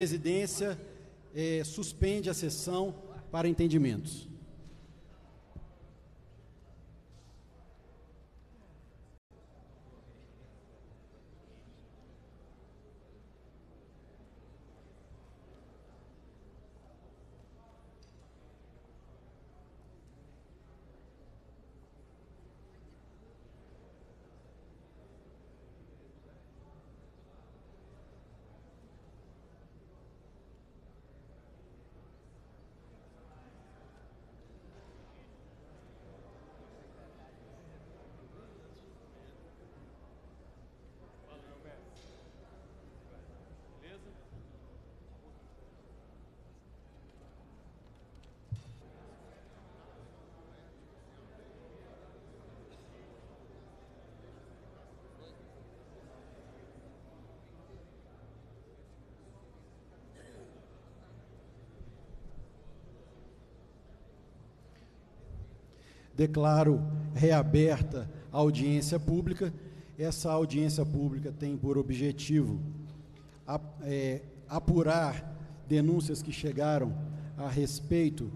Presidência suspende a sessão para entendimentos. Declaro reaberta a audiência pública. Essa audiência pública tem por objetivo apurar denúncias que chegaram a respeito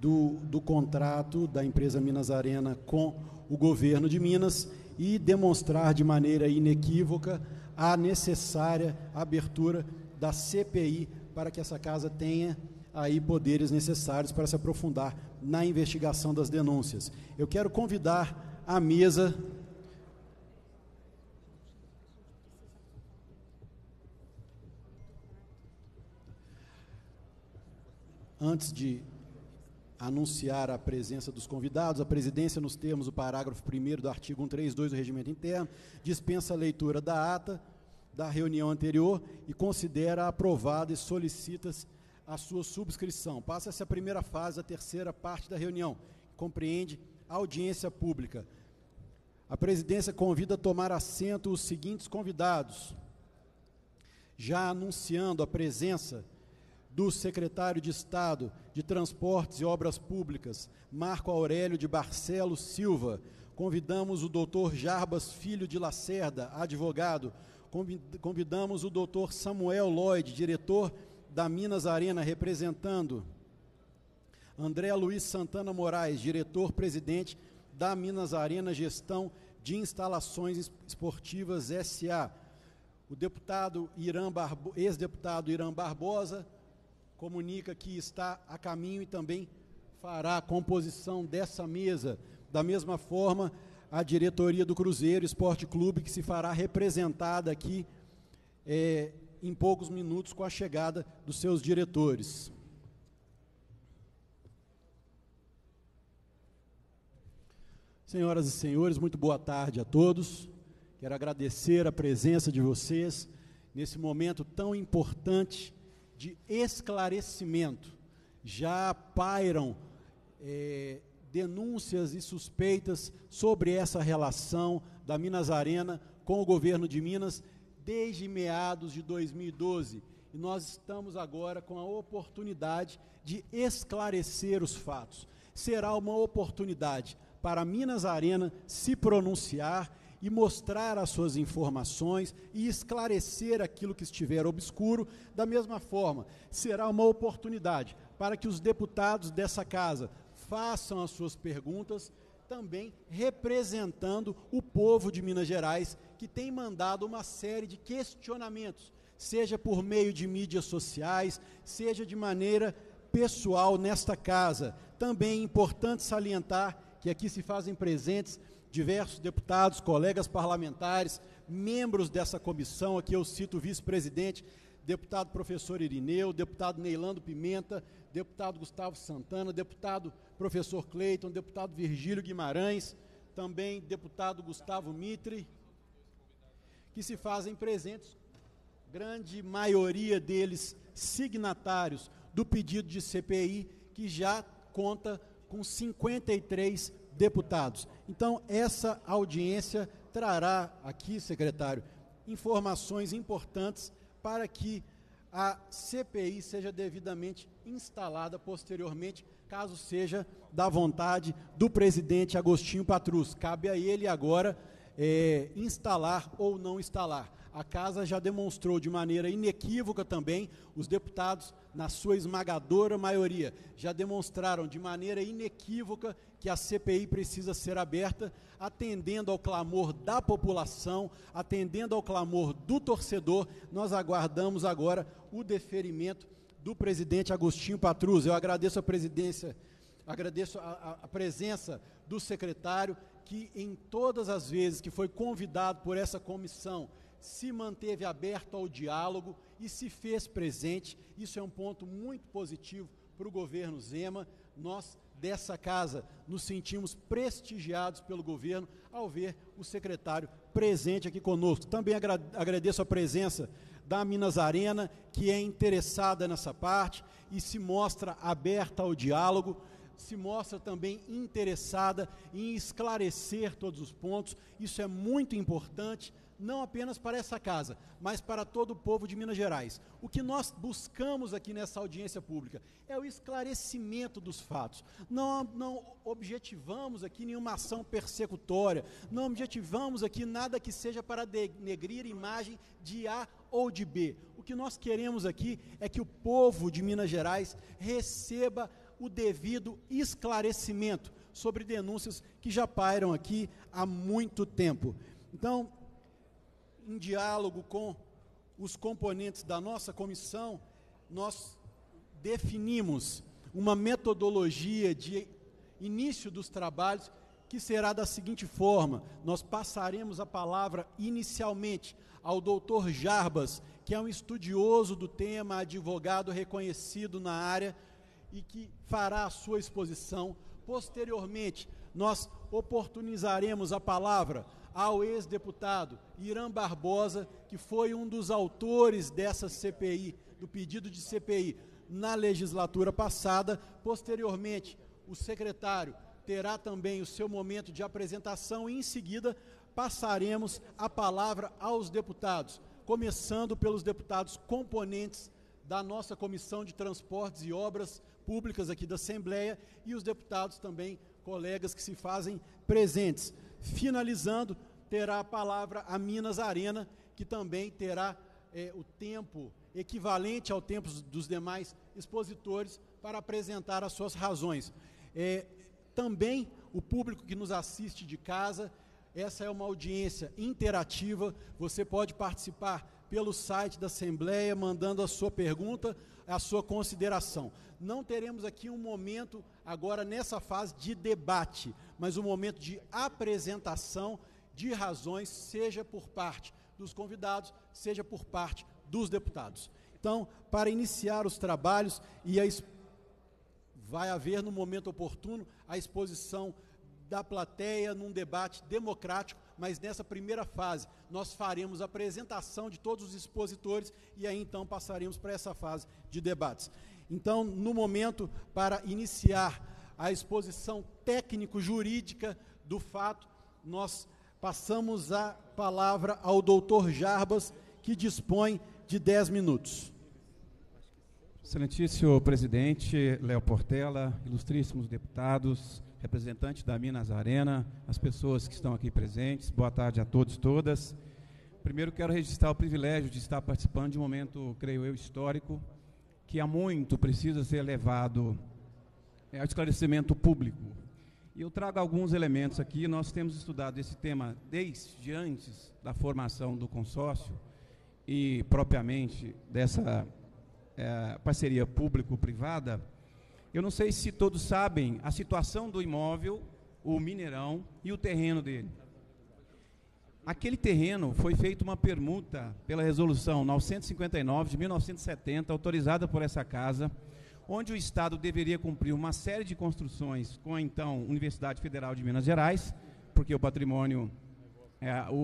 do contrato da empresa Minas Arena com o governo de Minas e demonstrar de maneira inequívoca a necessária abertura da CPI para que essa casa tenha aí poderes necessários para se aprofundar na investigação das denúncias. Eu quero convidar a mesa antes de anunciar a presença dos convidados. A presidência, nos termos do parágrafo 1º do artigo 132 do Regimento Interno, dispensa a leitura da ata da reunião anterior e considera aprovada e solicita-se a sua subscrição. Passa-se a primeira fase, a terceira parte da reunião, que compreende a audiência pública. A presidência convida a tomar assento os seguintes convidados, já anunciando a presença do secretário de Estado de Transportes e Obras Públicas, Marco Aurélio de Barcelos Silva. Convidamos o doutor Jarbas Filho de Lacerda, advogado. Convidamos o doutor Samuel Lloyd, diretor da Minas Arena, representando André Luiz Santana Moraes, diretor-presidente da Minas Arena Gestão de Instalações Esportivas S.A. O deputado ex-deputado Irã Barbosa comunica que está a caminho e também fará a composição dessa mesa. Da mesma forma, a diretoria do Cruzeiro Esporte Clube, que se fará representada aqui em poucos minutos com a chegada dos seus diretores. Senhoras e senhores, muito boa tarde a todos. Quero agradecer a presença de vocês nesse momento tão importante de esclarecimento. Já pairam denúncias e suspeitas sobre essa relação da Minas Arena com o governo de Minas desde meados de 2012, e nós estamos agora com a oportunidade de esclarecer os fatos. Será uma oportunidade para a Minas Arena se pronunciar e mostrar as suas informações e esclarecer aquilo que estiver obscuro. Da mesma forma, será uma oportunidade para que os deputados dessa casa façam as suas perguntas, também representando o povo de Minas Gerais, que tem mandado uma série de questionamentos, seja por meio de mídias sociais, seja de maneira pessoal nesta casa. Também é importante salientar que aqui se fazem presentes diversos deputados, colegas parlamentares, membros dessa comissão. Aqui eu cito o vice-presidente, deputado professor Irineu, deputado Neilando Pimenta, deputado Gustavo Santana, deputado professor Cleiton, deputado Virgílio Guimarães, também deputado Gustavo Mitre, que se fazem presentes, grande maioria deles signatários do pedido de CPI, que já conta com 53 deputados. Então, essa audiência trará aqui, secretário, informações importantes para que a CPI seja devidamente instalada posteriormente, caso seja da vontade do presidente Agostinho Patrus. Cabe a ele agora instalar ou não instalar. a Casa já demonstrou de maneira inequívoca também, os deputados, na sua esmagadora maioria, já demonstraram de maneira inequívoca que a CPI precisa ser aberta, atendendo ao clamor da população, atendendo ao clamor do torcedor. Nós aguardamos agora o deferimento do presidente Agostinho Patrus. Eu agradeço a presidência, agradeço a presença do secretário, que em todas as vezes que foi convidado por essa comissão, se manteve aberto ao diálogo e se fez presente. Isso é um ponto muito positivo para o governo Zema. Nós, dessa casa, nos sentimos prestigiados pelo governo ao ver o secretário presente aqui conosco. Também agradeço a presença da Minas Arena, que é interessada nessa parte e se mostra aberta ao diálogo, se mostra também interessada em esclarecer todos os pontos. Isso é muito importante, não apenas para essa casa, mas para todo o povo de Minas Gerais. O que nós buscamos aqui nessa audiência pública é o esclarecimento dos fatos. Não objetivamos aqui nenhuma ação persecutória, não objetivamos aqui nada que seja para denegrir a imagem de A ou de B. O que nós queremos aqui é que o povo de Minas Gerais receba o devido esclarecimento sobre denúncias que já pairam aqui há muito tempo. Então, em diálogo com os componentes da nossa comissão, nós definimos uma metodologia de início dos trabalhos que será da seguinte forma: nós passaremos a palavra inicialmente ao doutor Jarbas, que é um estudioso do tema, advogado reconhecido na área, e que fará a sua exposição. Posteriormente, nós oportunizaremos a palavra ao ex-deputado Irã Barbosa, que foi um dos autores dessa CPI, do pedido de CPI na legislatura passada. Posteriormente, o secretário terá também o seu momento de apresentação e, em seguida, passaremos a palavra aos deputados, começando pelos deputados componentes da nossa Comissão de Transportes e Obras Públicas aqui da Assembleia e os deputados também, colegas que se fazem presentes. Finalizando, terá a palavra a Minas Arena, que também terá o tempo equivalente ao tempo dos demais expositores para apresentar as suas razões. Também o público que nos assiste de casa, essa é uma audiência interativa, você pode participar pelo site da Assembleia, mandando a sua pergunta, a sua consideração. Não teremos aqui um momento, agora nessa fase, de debate, mas um momento de apresentação de razões, seja por parte dos convidados, seja por parte dos deputados. Então, para iniciar os trabalhos, vai haver, no momento oportuno, a exposição da plateia num debate democrático, mas nessa primeira fase nós faremos a apresentação de todos os expositores e aí então passaremos para essa fase de debates. Então, no momento, para iniciar a exposição técnico-jurídica do fato, nós passamos a palavra ao doutor Jarbas, que dispõe de 10 minutos. Excelentíssimo presidente Léo Portela, ilustríssimos deputados, representante da Minas Arena, as pessoas que estão aqui presentes, boa tarde a todos e todas. Primeiro, quero registrar o privilégio de estar participando de um momento, creio eu, histórico, que há muito precisa ser levado ao esclarecimento público. E eu trago alguns elementos aqui. Nós temos estudado esse tema desde antes da formação do consórcio e, propriamente, dessa parceria público-privada. Eu não sei se todos sabem a situação do imóvel, o Mineirão e o terreno dele. Aquele terreno foi feita uma permuta pela resolução 959 de 1970, autorizada por essa casa, onde o Estado deveria cumprir uma série de construções com a então Universidade Federal de Minas Gerais, porque o patrimônio,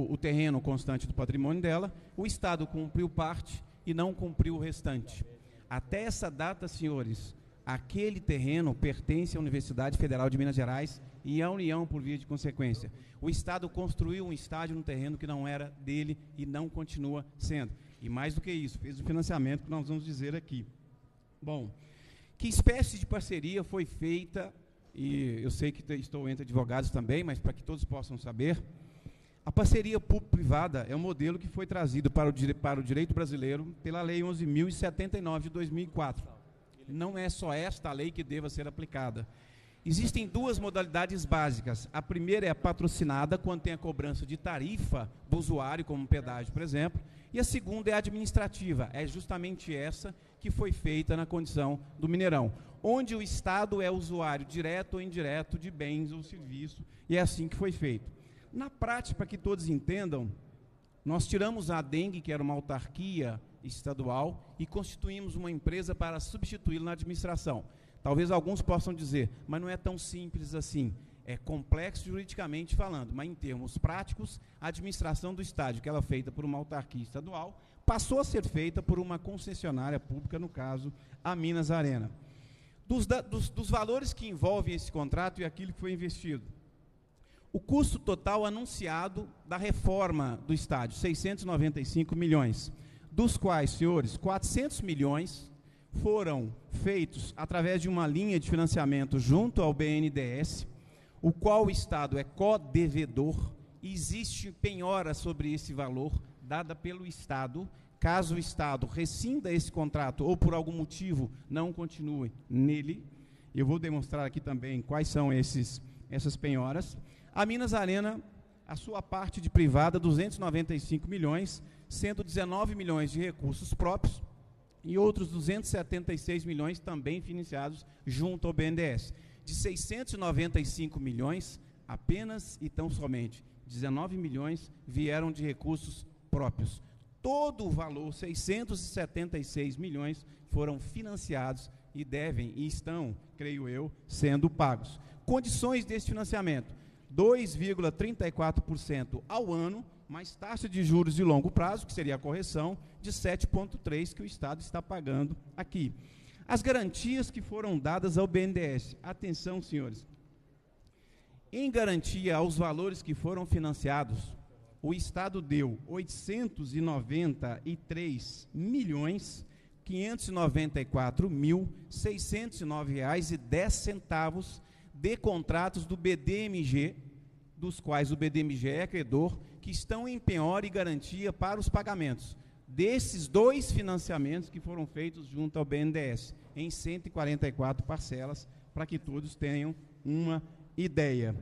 o terreno constante do patrimônio dela, o Estado cumpriu parte e não cumpriu o restante. Até essa data, senhores, aquele terreno pertence à Universidade Federal de Minas Gerais e à União, por via de consequência. O Estado construiu um estádio no terreno que não era dele e não continua sendo. E mais do que isso, fez o financiamento que nós vamos dizer aqui. Bom, que espécie de parceria foi feita, e eu sei que estou entre advogados também, mas para que todos possam saber, A parceria público-privada é um modelo que foi trazido para o direito brasileiro pela Lei 11.079 de 2004. Não é só esta a lei que deva ser aplicada. Existem duas modalidades básicas. A primeira é a patrocinada, quando tem a cobrança de tarifa do usuário, como pedágio, por exemplo. E a segunda é a administrativa. É justamente essa que foi feita na condição do Mineirão, onde o Estado é usuário direto ou indireto de bens ou serviço, e é assim que foi feito. Na prática, para que todos entendam, nós tiramos a dengue, que era uma autarquia estadual, e constituímos uma empresa para substituí-la na administração. Talvez alguns possam dizer, mas não é tão simples assim. É complexo juridicamente falando, mas em termos práticos, a administração do estádio, que ela é feita por uma autarquia estadual, passou a ser feita por uma concessionária pública, no caso, a Minas Arena. Dos valores que envolvem esse contrato e aquilo que foi investido, o custo total anunciado da reforma do estádio, 695 milhões, dos quais, senhores, 400 milhões foram feitos através de uma linha de financiamento junto ao BNDES, o qual o Estado é co-devedor, e existe penhora sobre esse valor dada pelo Estado, caso o Estado rescinda esse contrato ou por algum motivo não continue nele. Eu vou demonstrar aqui também quais são essas penhoras. A Minas Arena, a sua parte de privada, 295 milhões, sendo 19 milhões de recursos próprios, e outros 276 milhões também financiados junto ao BNDES. De 695 milhões, apenas e tão somente 19 milhões vieram de recursos próprios. Todo o valor, 676 milhões, foram financiados e devem, e estão, creio eu, sendo pagos. Condições desse financiamento, 2,34% ao ano, mais taxa de juros de longo prazo, que seria a correção, de 7,3% que o Estado está pagando aqui. As garantias que foram dadas ao BNDES. Atenção, senhores. Em garantia aos valores que foram financiados, o Estado deu 893.594.609,10 de contratos do BDMG, dos quais o BDMG é credor, que estão em penhora e garantia para os pagamentos desses dois financiamentos que foram feitos junto ao BNDES, em 144 parcelas, para que todos tenham uma ideia.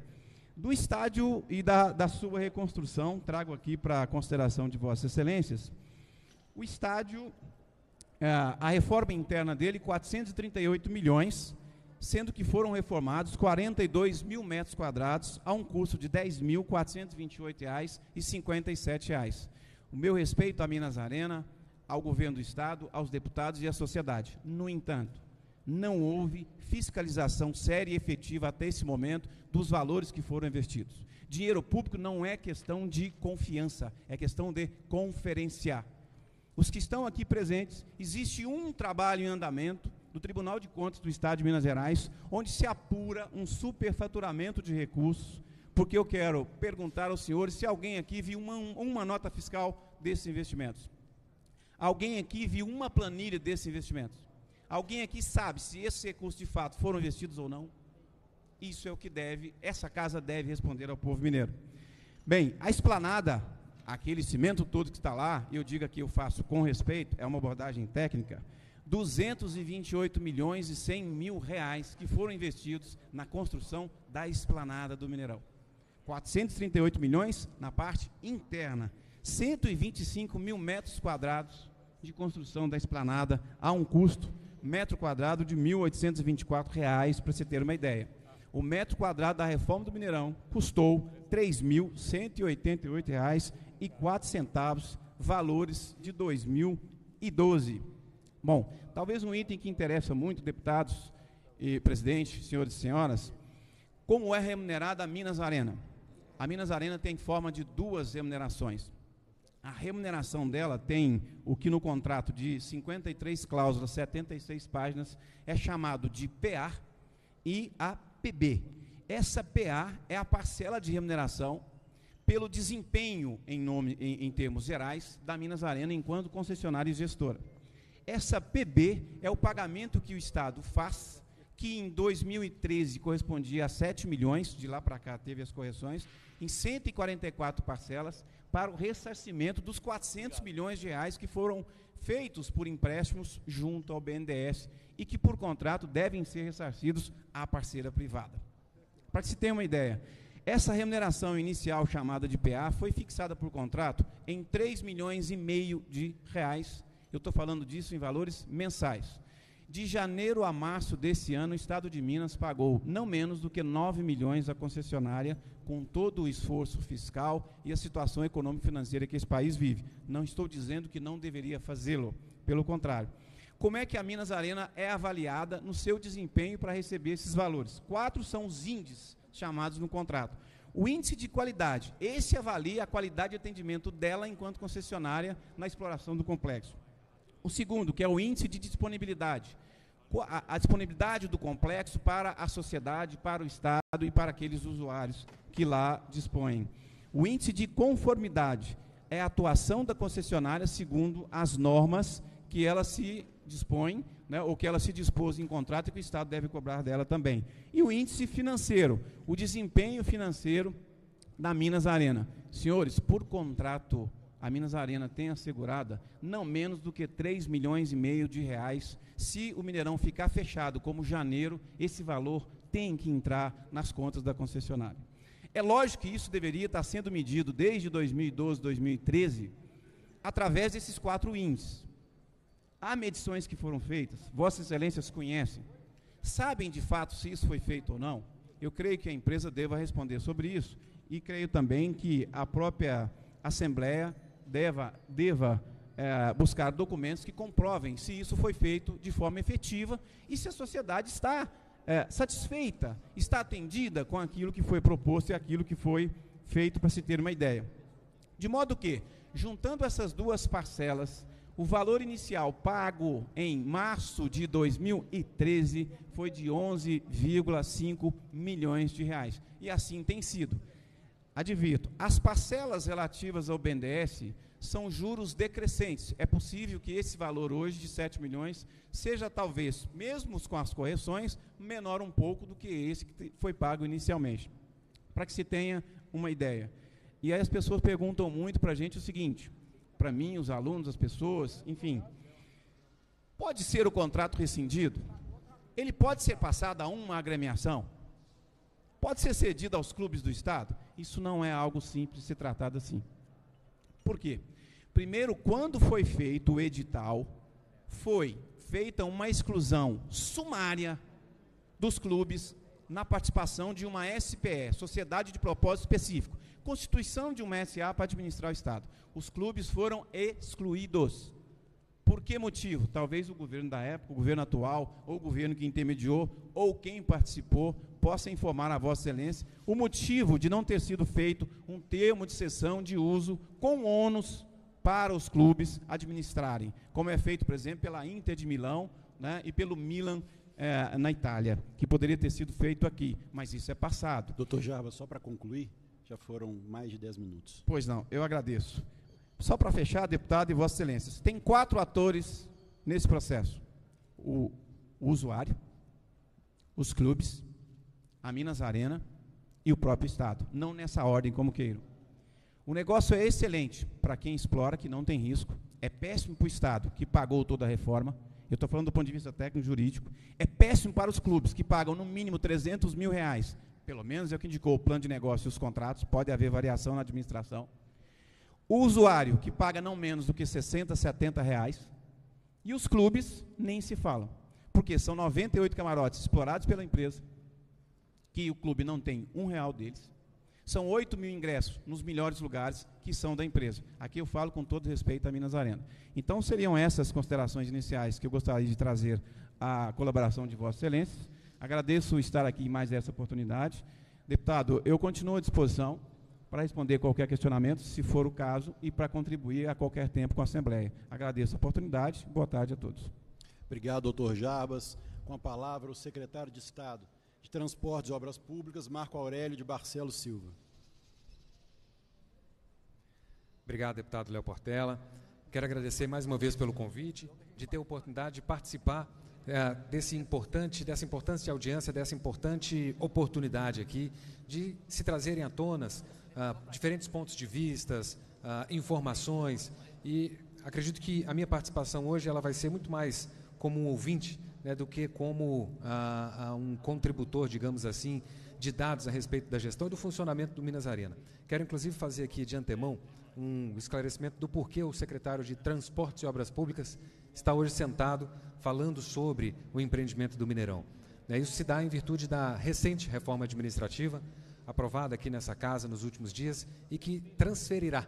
Do estádio e da sua reconstrução, trago aqui para a consideração de Vossas Excelências, o estádio, a reforma interna dele, 438 milhões, sendo que foram reformados 42 mil metros quadrados a um custo de R$ 10.428,57. O meu respeito à Minas Arena, ao governo do Estado, aos deputados e à sociedade. No entanto, não houve fiscalização séria e efetiva até esse momento dos valores que foram investidos. Dinheiro público não é questão de confiança, é questão de conferenciar. Os que estão aqui presentes, existe um trabalho em andamento do Tribunal de Contas do Estado de Minas Gerais, onde se apura um superfaturamento de recursos, porque eu quero perguntar aos senhores se alguém aqui viu uma nota fiscal desses investimentos. Alguém aqui viu uma planilha desses investimentos? Alguém aqui sabe se esses recursos de fato foram investidos ou não? Isso é o que essa casa deve responder ao povo mineiro. Bem, a esplanada, aquele cimento todo que está lá, eu digo aqui, eu faço com respeito, é uma abordagem técnica, 228 milhões e 100 mil reais que foram investidos na construção da esplanada do Mineirão. 438 milhões na parte interna, 125 mil metros quadrados de construção da esplanada a um custo metro quadrado de R$ 1.824, para você ter uma ideia. O metro quadrado da reforma do Mineirão custou R$ 3.188,04, valores de 2012. Bom, talvez um item que interessa muito, deputados e presidente, senhores e senhoras, como é remunerada a Minas Arena? A Minas Arena tem forma de duas remunerações. A remuneração dela tem o que no contrato de 53 cláusulas, 76 páginas, é chamado de PA e a PB. Essa PA é a parcela de remuneração pelo desempenho, em termos gerais, da Minas Arena enquanto concessionária e gestora. Essa PB é o pagamento que o Estado faz, que em 2013 correspondia a 7 milhões, de lá para cá teve as correções, em 144 parcelas, para o ressarcimento dos 400 milhões de reais que foram feitos por empréstimos junto ao BNDES e que, por contrato, devem ser ressarcidos à parceira privada. Para que se tenha uma ideia, essa remuneração inicial chamada de PA foi fixada por contrato em 3 milhões e meio de reais, eu estou falando disso em valores mensais. De janeiro a março desse ano, o Estado de Minas pagou não menos do que 9 milhões à concessionária, com todo o esforço fiscal e a situação econômica e financeira que esse país vive. Não estou dizendo que não deveria fazê-lo, pelo contrário. Como é que a Minas Arena é avaliada no seu desempenho para receber esses valores? 4 são os índices chamados no contrato. O índice de qualidade, esse avalia a qualidade de atendimento dela enquanto concessionária na exploração do complexo. O segundo, que é o índice de disponibilidade, a disponibilidade do complexo para a sociedade, para o Estado e para aqueles usuários que lá dispõem. O índice de conformidade é a atuação da concessionária segundo as normas que ela se dispõe, né, ou que ela se dispôs em contrato e que o Estado deve cobrar dela também. E o índice financeiro, o desempenho financeiro da Minas Arena. Senhores, por contrato, a Minas Arena tem assegurada não menos do que 3 milhões e meio de reais. Se o Mineirão ficar fechado como janeiro, esse valor tem que entrar nas contas da concessionária. É lógico que isso deveria estar sendo medido desde 2012, 2013, através desses 4 índices. Há medições que foram feitas, Vossas Excelências conhecem, sabem de fato se isso foi feito ou não? Eu creio que a empresa deva responder sobre isso e creio também que a própria Assembleia deva buscar documentos que comprovem se isso foi feito de forma efetiva e se a sociedade está satisfeita, está atendida com aquilo que foi proposto e aquilo que foi feito, para se ter uma ideia. De modo que, juntando essas duas parcelas, o valor inicial pago em março de 2013 foi de 11,5 milhões de reais. E assim tem sido. Advirto, as parcelas relativas ao BNDES são juros decrescentes. É possível que esse valor hoje de 7 milhões seja talvez, mesmo com as correções, menor um pouco do que esse que foi pago inicialmente. Para que se tenha uma ideia. E aí as pessoas perguntam muito para a gente o seguinte, para mim, os alunos, as pessoas, enfim. Pode ser o contrato rescindido? Ele pode ser passado a uma agremiação? Pode ser cedido aos clubes do Estado? Isso não é algo simples de ser tratado assim. Por quê? Primeiro, quando foi feito o edital, foi feita uma exclusão sumária dos clubes na participação de uma SPE, Sociedade de Propósito Específico, constituição de uma SA para administrar o Estado. Os clubes foram excluídos. Por que motivo? Talvez o governo da época, o governo atual, ou o governo que intermediou, ou quem participou, possa informar a Vossa Excelência o motivo de não ter sido feito um termo de cessão de uso com ônus para os clubes administrarem, como é feito, por exemplo, pela Inter de Milão, né, e pelo Milan na Itália, que poderia ter sido feito aqui, mas isso é passado. Doutor Jarbas, só para concluir, já foram mais de 10 minutos. Pois não, eu agradeço. Só para fechar, deputado e Vossa Excelência, tem 4 atores nesse processo. O usuário, os clubes, a Minas Arena e o próprio Estado. Não nessa ordem, como queiram. O negócio é excelente para quem explora, que não tem risco. É péssimo para o Estado, que pagou toda a reforma. Eu estou falando do ponto de vista técnico-jurídico. É péssimo para os clubes, que pagam no mínimo 300 mil reais. Pelo menos é o que indicou o plano de negócio e os contratos. Pode haver variação na administração. O usuário, que paga não menos do que 60, 70 reais, e os clubes nem se falam, porque são 98 camarotes explorados pela empresa, que o clube não tem um real deles, são 8 mil ingressos nos melhores lugares que são da empresa. Aqui eu falo com todo respeito à Minas Arena. Então seriam essas considerações iniciais que eu gostaria de trazer à colaboração de Vossa Excelência. Agradeço estar aqui em mais essa oportunidade. Deputado, eu continuo à disposição para responder qualquer questionamento, se for o caso, e para contribuir a qualquer tempo com a Assembleia. Agradeço a oportunidade. Boa tarde a todos. Obrigado, doutor Jarbas. Com a palavra, o secretário de Estado de Transportes e Obras Públicas, Marco Aurélio de Barcelos Silva. Obrigado, deputado Léo Portela. Quero agradecer mais uma vez pelo convite, de ter a oportunidade de participar dessa importante audiência, dessa importante oportunidade aqui de se trazerem à tona diferentes pontos de vistas, informações, e acredito que a minha participação hoje ela vai ser muito mais como um ouvinte, né, do que como um contributor, digamos assim, de dados a respeito da gestão e do funcionamento do Minas Arena. Quero, inclusive, fazer aqui de antemão um esclarecimento do porquê o secretário de Transportes e Obras Públicas está hoje sentado falando sobre o empreendimento do Mineirão. Isso se dá em virtude da recente reforma administrativa, aprovada aqui nessa casa nos últimos dias, e que transferirá,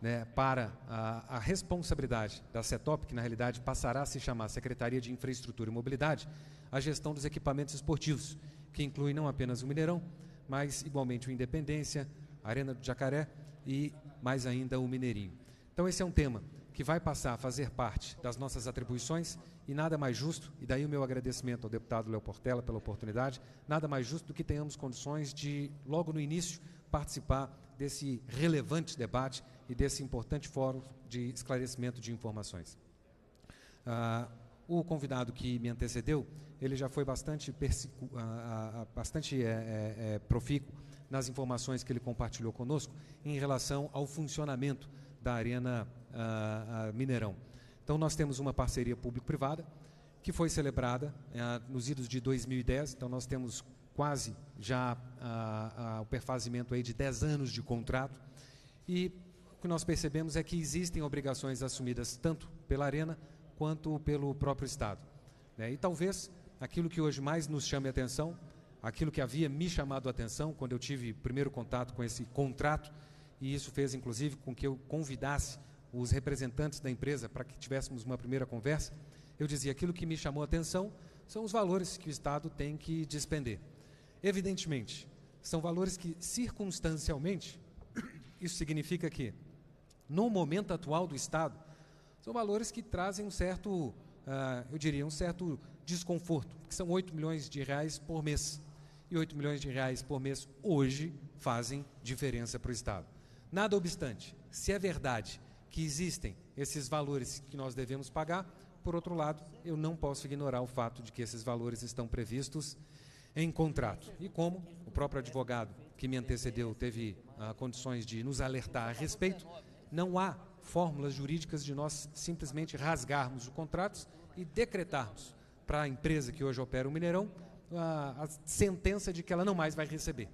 né, para a responsabilidade da CETOP, que na realidade passará a se chamar Secretaria de Infraestrutura e Mobilidade, a gestão dos equipamentos esportivos, que inclui não apenas o Mineirão, mas igualmente o Independência, a Arena do Jacaré e mais ainda o Mineirinho. Então esse é um tema que vai passar a fazer parte das nossas atribuições e nada mais justo, e daí o meu agradecimento ao deputado Léo Portela pela oportunidade, nada mais justo do que tenhamos condições de, logo no início, participar desse relevante debate e desse importante fórum de esclarecimento de informações. O convidado que me antecedeu, ele já foi bastante profícuo nas informações que ele compartilhou conosco em relação ao funcionamento da Arena Mineirão. Então, nós temos uma parceria público-privada que foi celebrada nos idos de 2010, então nós temos quase já o perfazimento aí de 10 anos de contrato, e o que nós percebemos é que existem obrigações assumidas tanto pela Arena quanto pelo próprio Estado. E talvez aquilo que hoje mais nos chame a atenção, aquilo que havia me chamado a atenção quando eu tive primeiro contato com esse contrato, e isso fez, inclusive, com que eu convidasse os representantes da empresa para que tivéssemos uma primeira conversa, eu dizia, aquilo que me chamou a atenção são os valores que o Estado tem que despender. Evidentemente, são valores que, circunstancialmente, isso significa que, no momento atual do Estado, são valores que trazem um certo, eu diria, um certo desconforto, que são 8 milhões de reais por mês. E 8 milhões de reais por mês hoje fazem diferença para o Estado. Nada obstante, se é verdade que existem esses valores que nós devemos pagar, por outro lado, eu não posso ignorar o fato de que esses valores estão previstos em contrato. E como o próprio advogado que me antecedeu teve condições de nos alertar a respeito, não há fórmulas jurídicas de nós simplesmente rasgarmos os contratos e decretarmos para a empresa que hoje opera o Mineirão a sentença de que ela não mais vai receber.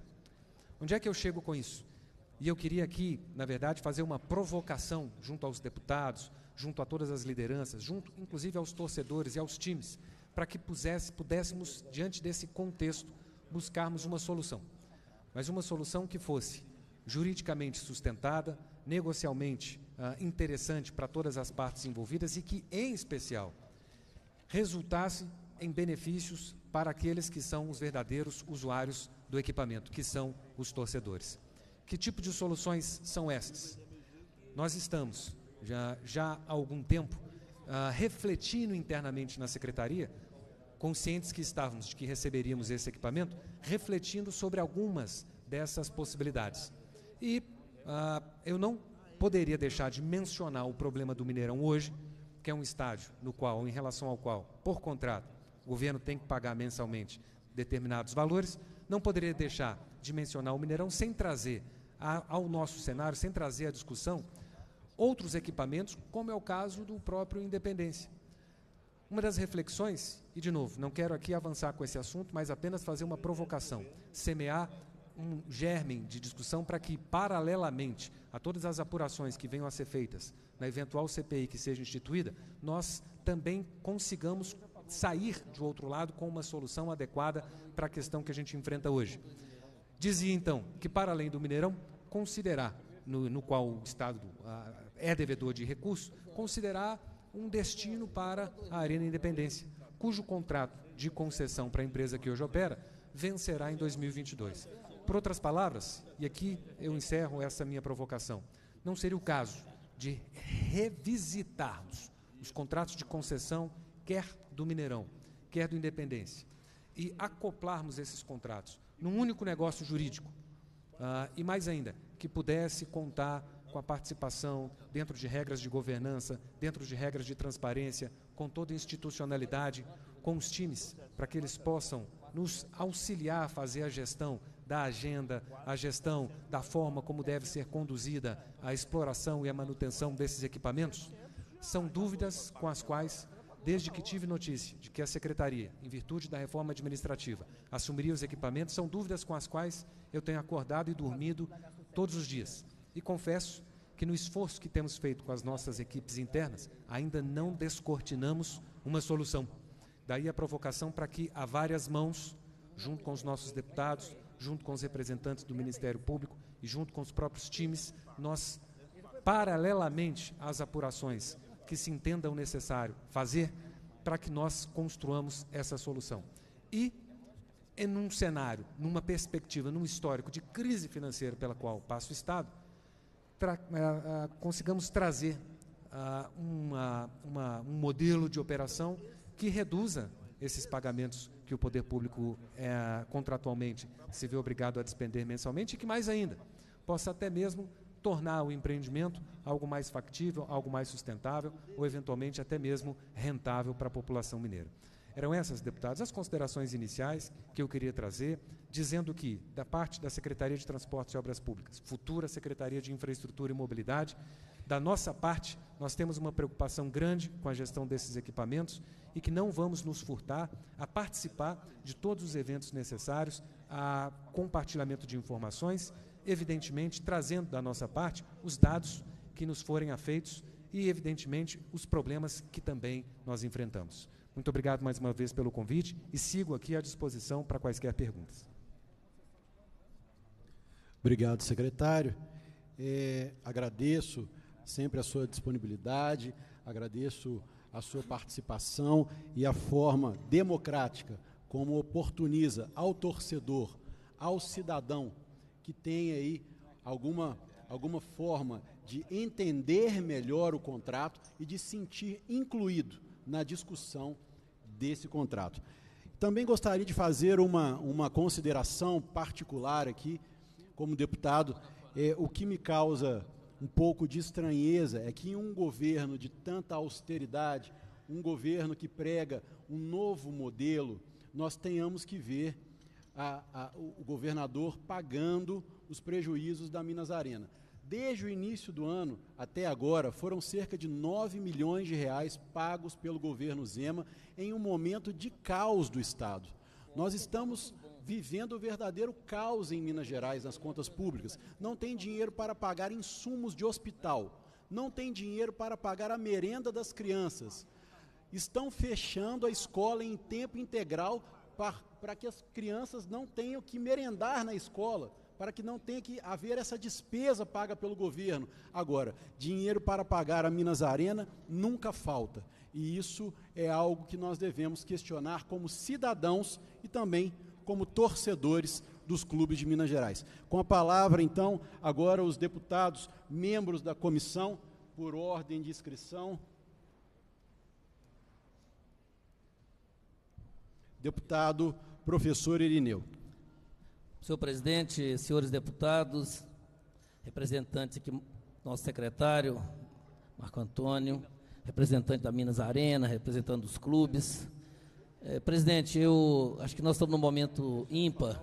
Onde é que eu chego com isso? E eu queria aqui, na verdade, fazer uma provocação junto aos deputados, junto a todas as lideranças, junto, inclusive, aos torcedores e aos times, para que pudéssemos, diante desse contexto, buscarmos uma solução. Mas uma solução que fosse juridicamente sustentada, negocialmente interessante para todas as partes envolvidas e que, em especial, resultasse em benefícios para aqueles que são os verdadeiros usuários do equipamento, que são os torcedores. Que tipo de soluções são essas? Nós estamos, já há algum tempo, refletindo internamente na Secretaria, conscientes que estávamos de que receberíamos esse equipamento, refletindo sobre algumas dessas possibilidades. E eu não poderia deixar de mencionar o problema do Mineirão hoje, que é um estádio no qual, em relação ao qual, por contrato, o governo tem que pagar mensalmente determinados valores. Não poderia deixar de mencionar o Mineirão sem trazer ao nosso cenário, sem trazer à discussão outros equipamentos, como é o caso do próprio Independência. Uma das reflexões, e de novo, não quero aqui avançar com esse assunto, mas apenas fazer uma provocação, semear um germe de discussão para que, paralelamente a todas as apurações que venham a ser feitas na eventual CPI que seja instituída, nós também consigamos sair de outro lado com uma solução adequada para a questão que a gente enfrenta hoje. Dizia, então, que para além do Mineirão, considerar, no qual o Estado é devedor de recursos, considerar um destino para a Arena Independência, cujo contrato de concessão para a empresa que hoje opera vencerá em 2022. Por outras palavras, e aqui eu encerro essa minha provocação, não seria o caso de revisitarmos os contratos de concessão, quer do Mineirão, quer do Independência, e acoplarmos esses contratos num único negócio jurídico, e mais ainda, que pudesse contar com a participação dentro de regras de governança, dentro de regras de transparência, com toda institucionalidade, com os times para que eles possam nos auxiliar a fazer a gestão da agenda, a gestão da forma como deve ser conduzida a exploração e a manutenção desses equipamentos? São dúvidas com as quais, desde que tive notícia de que a Secretaria, em virtude da reforma administrativa, assumiria os equipamentos, são dúvidas com as quais eu tenho acordado e dormido todos os dias. E confesso que no esforço que temos feito com as nossas equipes internas, ainda não descortinamos uma solução. Daí a provocação para que a várias mãos, junto com os nossos deputados, junto com os representantes do Ministério Público e junto com os próprios times, nós, paralelamente às apurações que se entendam necessário fazer, para que nós construamos essa solução. E, em um cenário, numa perspectiva, num histórico de crise financeira pela qual passa o Estado, consigamos trazer um modelo de operação que reduza esses pagamentos que o poder público contratualmente se vê obrigado a despender mensalmente e que, mais ainda, possa até mesmo tornar o empreendimento algo mais factível, algo mais sustentável ou, eventualmente, até mesmo rentável para a população mineira. Eram essas, deputados, as considerações iniciais que eu queria trazer, dizendo que, da parte da Secretaria de Transportes e Obras Públicas, futura Secretaria de Infraestrutura e Mobilidade, da nossa parte, nós temos uma preocupação grande com a gestão desses equipamentos e que não vamos nos furtar a participar de todos os eventos necessários, a compartilhamento de informações, evidentemente, trazendo da nossa parte os dados que nos forem afeitos e, evidentemente, os problemas que também nós enfrentamos. Muito obrigado mais uma vez pelo convite e sigo aqui à disposição para quaisquer perguntas. Obrigado, secretário. Agradeço sempre a sua disponibilidade, agradeço a sua participação e a forma democrática como oportuniza ao torcedor, ao cidadão que tem aí alguma forma de entender melhor o contrato e de sentir incluído na discussão desse contrato. Também gostaria de fazer uma consideração particular aqui, como deputado. O que me causa um pouco de estranheza é que em um governo de tanta austeridade, um governo que prega um novo modelo, nós tenhamos que ver o governador pagando os prejuízos da Minas Arena. Desde o início do ano até agora, foram cerca de 9 milhões de reais pagos pelo governo Zema em um momento de caos do Estado. Nós estamos vivendo o verdadeiro caos em Minas Gerais nas contas públicas. Não tem dinheiro para pagar insumos de hospital, não tem dinheiro para pagar a merenda das crianças. Estão fechando a escola em tempo integral para que as crianças não tenham que merendar na escola, para que não tenha que haver essa despesa paga pelo governo. Agora, dinheiro para pagar a Minas Arena nunca falta. E isso é algo que nós devemos questionar como cidadãos e também como torcedores dos clubes de Minas Gerais. Com a palavra, então, agora os deputados, membros da comissão, por ordem de inscrição. Deputado professor Irineu. Senhor presidente, senhores deputados, representantes aqui, nosso secretário, Marco Antônio, representante da Minas Arena, representante dos clubes. Presidente, eu acho que nós estamos num momento ímpar,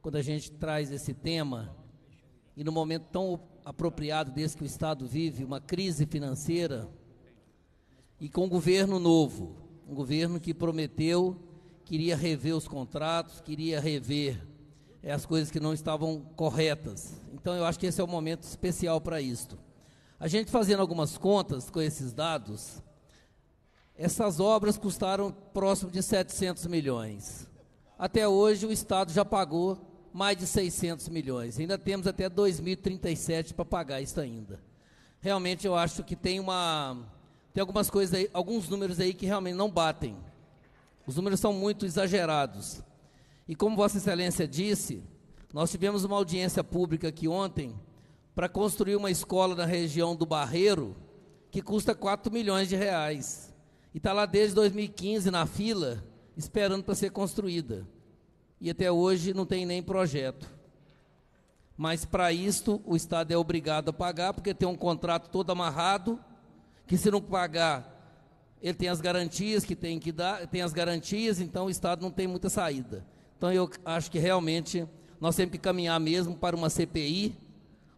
quando a gente traz esse tema, e num momento tão apropriado desse que o Estado vive, uma crise financeira, e com um governo novo, um governo que prometeu, queria rever os contratos, queria rever as coisas que não estavam corretas. Então, eu acho que esse é um momento especial para isto. A gente fazendo algumas contas com esses dados, essas obras custaram próximo de 700 milhões. Até hoje, o Estado já pagou mais de 600 milhões. Ainda temos até 2037 para pagar isso ainda. Realmente, eu acho que tem algumas coisas aí, alguns números aí que realmente não batem. Os números são muito exagerados. E como Vossa Excelência disse, nós tivemos uma audiência pública aqui ontem para construir uma escola na região do Barreiro que custa 4 milhões de reais. E está lá desde 2015 na fila, esperando para ser construída. E até hoje não tem nem projeto. Mas para isto o Estado é obrigado a pagar, porque tem um contrato todo amarrado, que se não pagar ele tem as garantias que tem que dar, tem as garantias, então o Estado não tem muita saída. Então eu acho que realmente nós temos que caminhar mesmo para uma CPI,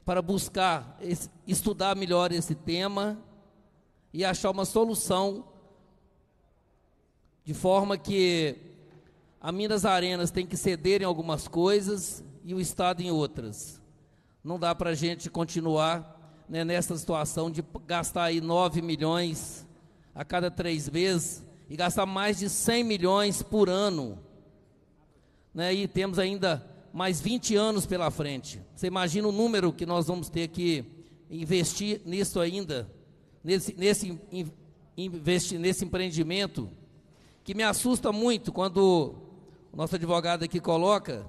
para buscar estudar melhor esse tema e achar uma solução de forma que a Minas Arenas tem que ceder em algumas coisas e o Estado em outras. Não dá para a gente continuar, né, nessa situação de gastar aí 9 milhões a cada 3 meses e gastar mais de 100 milhões por ano. Né, e temos ainda mais 20 anos pela frente. Você imagina o número que nós vamos ter que investir nisso ainda, nesse empreendimento, que me assusta muito quando o nosso advogado aqui coloca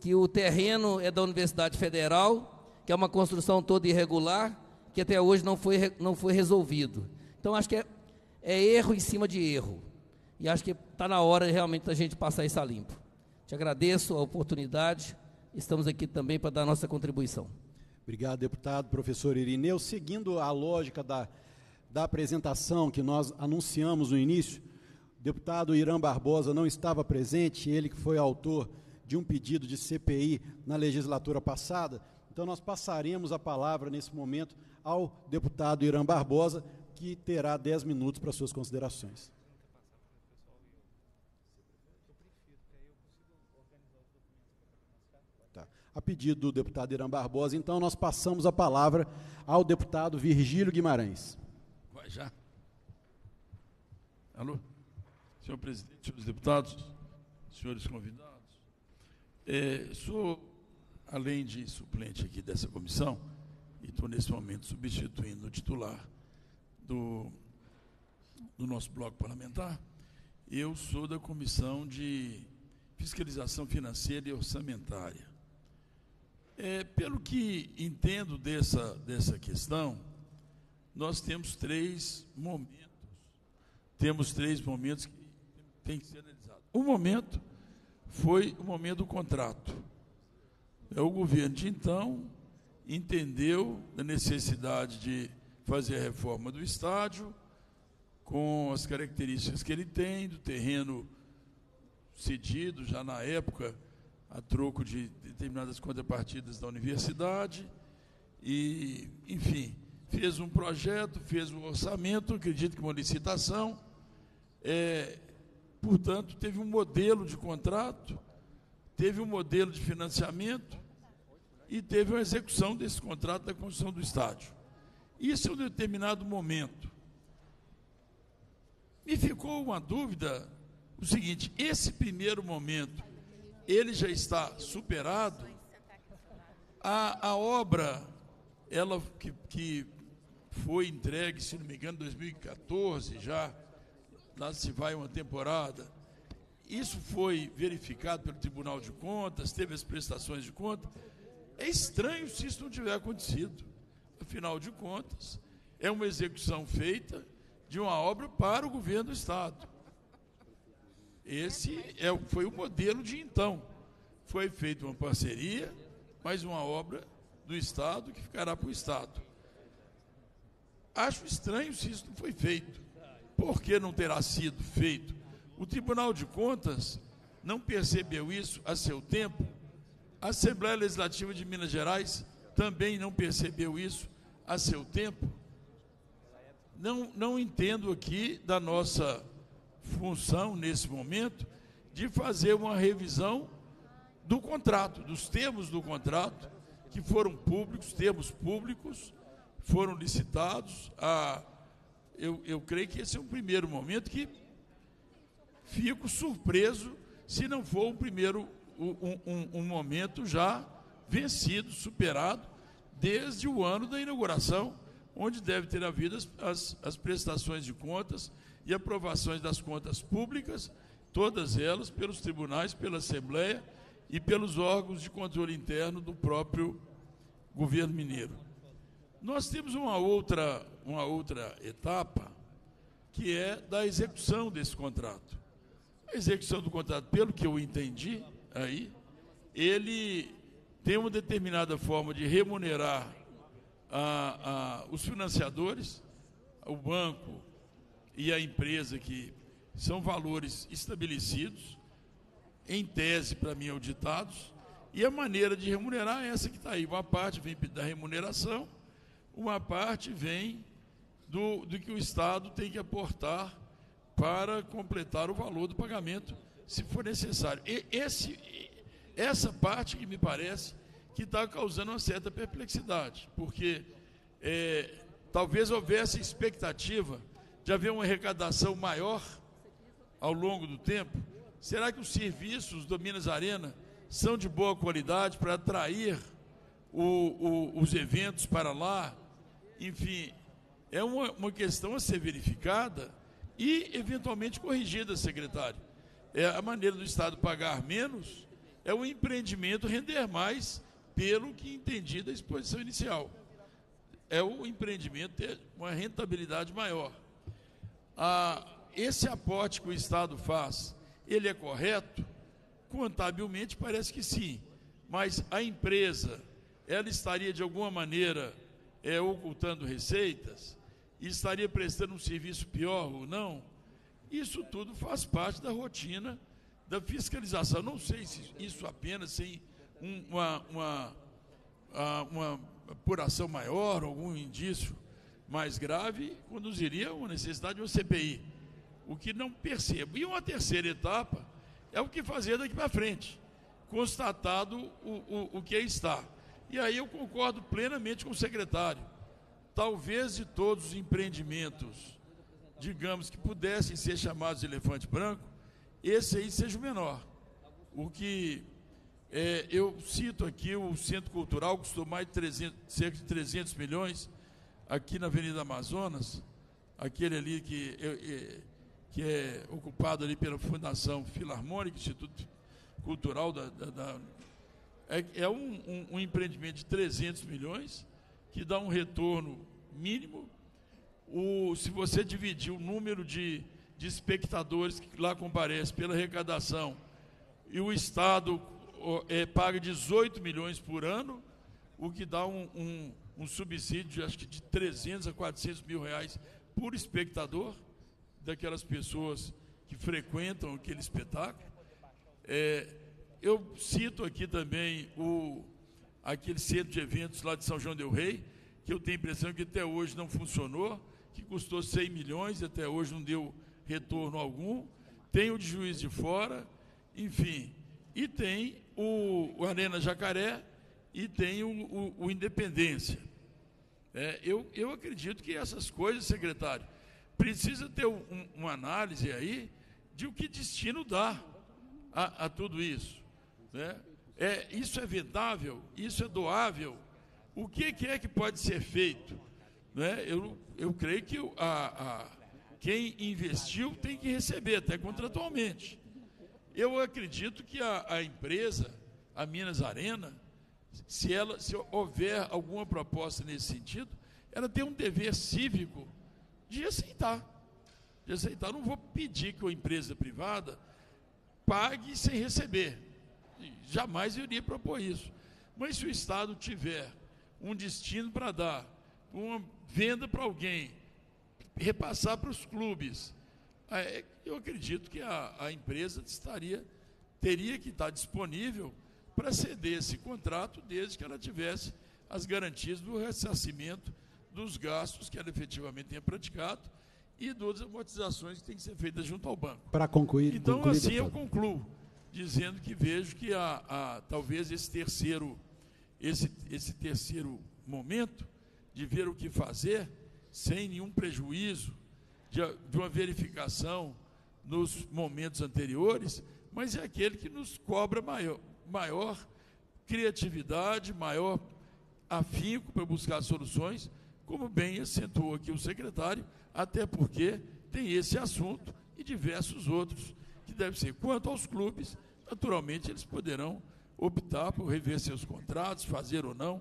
que o terreno é da Universidade Federal, que é uma construção toda irregular, que até hoje não foi resolvido. Então, acho que é erro em cima de erro. E acho que está na hora, realmente, da gente passar isso a limpo. Te agradeço a oportunidade. Estamos aqui também para dar a nossa contribuição. Obrigado, deputado. Professor Irineu, seguindo a lógica da apresentação que nós anunciamos no início, o deputado Irã Barbosa não estava presente, ele que foi autor de um pedido de CPI na legislatura passada. Então, nós passaremos a palavra, nesse momento, ao deputado Irã Barbosa, que terá 10 minutos para suas considerações. Tá. A pedido do deputado Irã Barbosa, então, nós passamos a palavra ao deputado Virgílio Guimarães. Vai já. Alô? Senhor presidente, senhores deputados, senhores convidados, sou, além de suplente aqui dessa comissão, e estou nesse momento substituindo o titular do nosso bloco parlamentar, eu sou da Comissão de Fiscalização Financeira e Orçamentária. Pelo que entendo dessa questão, nós temos três momentos que tem que ser analisado. Um momento foi o momento do contrato. O governo de então entendeu a necessidade de fazer a reforma do estádio, com as características que ele tem, do terreno cedido já na época, a troco de determinadas contrapartidas da universidade, e, enfim, fez um projeto, fez um orçamento, acredito que uma licitação, portanto, teve um modelo de contrato, teve um modelo de financiamento e teve uma execução desse contrato da construção do estádio. Isso é um determinado momento. Me ficou uma dúvida, o seguinte, esse primeiro momento, ele já está superado? A obra, ela que foi entregue, se não me engano, em 2014 já, lá se vai uma temporada. Isso foi verificado pelo Tribunal de Contas, teve as prestações de contas. É estranho se isso não tiver acontecido. Afinal de contas, é uma execução feita de uma obra para o governo do Estado. Esse foi o modelo de então. Foi feita uma parceria, mas uma obra do Estado que ficará para o Estado. Acho estranho se isso não foi feito. Por que não terá sido feito? O Tribunal de Contas não percebeu isso a seu tempo. A Assembleia Legislativa de Minas Gerais também não percebeu isso a seu tempo. Não entendo aqui da nossa função, nesse momento, de fazer uma revisão do contrato, dos termos do contrato, que foram públicos, termos públicos, foram licitados. Eu creio que esse é um primeiro momento que fico surpreso se não for um momento já vencido, superado, desde o ano da inauguração, onde deve ter havido as prestações de contas e aprovações das contas públicas, todas elas pelos tribunais, pela Assembleia e pelos órgãos de controle interno do próprio governo mineiro. Nós temos uma outra etapa, que é da execução desse contrato. A execução do contrato, pelo que eu entendi, aí, ele tem uma determinada forma de remunerar os financiadores, o banco e a empresa, que são valores estabelecidos, em tese, para mim, auditados, e a maneira de remunerar é essa que está aí. Uma parte vem da remuneração, uma parte vem do que o Estado tem que aportar para completar o valor do pagamento, se for necessário. E essa parte que me parece que está causando uma certa perplexidade, porque talvez houvesse expectativa de haver uma arrecadação maior ao longo do tempo. Será que os serviços do Minas Arena são de boa qualidade para atrair os eventos para lá? Enfim, é uma questão a ser verificada e, eventualmente, corrigida, secretário. A maneira do Estado pagar menos é o empreendimento render mais, pelo que entendi da exposição inicial. É o empreendimento ter uma rentabilidade maior. Esse aporte que o Estado faz, ele é correto? Contabilmente parece que sim, mas a empresa, ela estaria de alguma maneira ocultando receitas? Estaria prestando um serviço pior ou não? Isso tudo faz parte da rotina da fiscalização. Não sei se isso apenas sem uma apuração maior, algum indício mais grave, conduziria a uma necessidade de uma CPI, o que não percebo. E uma terceira etapa é o que fazer daqui para frente, constatado o que aí está. E aí eu concordo plenamente com o secretário. Talvez de todos os empreendimentos, digamos, que pudessem ser chamados de elefante branco, esse aí seja o menor. O que eu cito aqui, o Centro Cultural custou mais de cerca de 300 milhões, aqui na Avenida Amazonas, aquele ali que é ocupado ali pela Fundação Filarmônica, Instituto Cultural um empreendimento de 300 milhões, que dá um retorno mínimo. Se você dividir o número de espectadores que lá comparecem pela arrecadação, e o Estado paga 18 milhões por ano, o que dá um subsídio de, acho que de 300 a 400 mil reais por espectador, daquelas pessoas que frequentam aquele espetáculo. Eu cito aqui também aquele centro de eventos lá de São João del Rei, que eu tenho a impressão que até hoje não funcionou, que custou 100 milhões e até hoje não deu retorno algum. Tem o de Juiz de Fora, enfim. E tem o Arena Jacaré e tem o Independência. Eu acredito que essas coisas, secretário, precisa ter uma análise aí de o que destino dá a tudo isso, né? Isso é vendável? Isso é doável? O que é que pode ser feito? Né? Eu creio que quem investiu tem que receber, até contratualmente. Eu acredito que a empresa, a Minas Arena, se houver alguma proposta nesse sentido, ela tem um dever cívico de aceitar. De aceitar. Eu não vou pedir que uma empresa privada pague sem receber. Jamais eu iria propor isso. Mas se o Estado tiver um destino para dar, uma venda para alguém, repassar para os clubes, eu acredito que a empresa teria que estar disponível para ceder esse contrato, desde que ela tivesse as garantias do ressarcimento dos gastos que ela efetivamente tenha praticado e das amortizações que têm que ser feitas junto ao banco. Para concluir... Então, assim, eu concluo, dizendo que vejo que talvez esse terceiro momento de ver o que fazer, sem nenhum prejuízo de uma verificação nos momentos anteriores, mas é aquele que nos cobra maior criatividade, maior afinco para buscar soluções, como bem acentuou aqui o secretário, até porque tem esse assunto e diversos outros que devem ser. Quanto aos clubes, naturalmente, eles poderão optar por rever seus contratos, fazer ou não,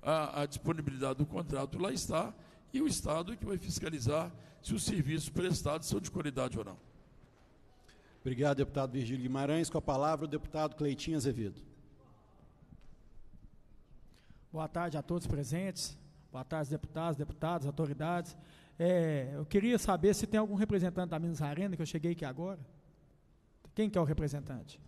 a disponibilidade do contrato lá está, e o Estado é que vai fiscalizar se os serviços prestados são de qualidade ou não. Obrigado, deputado Virgílio Guimarães. Com a palavra, o deputado Cleitinho Azevedo. Boa tarde a todos presentes. Boa tarde, deputados, autoridades. Eu queria saber se tem algum representante da Minas Arena, que eu cheguei aqui agora. Quem que é o representante?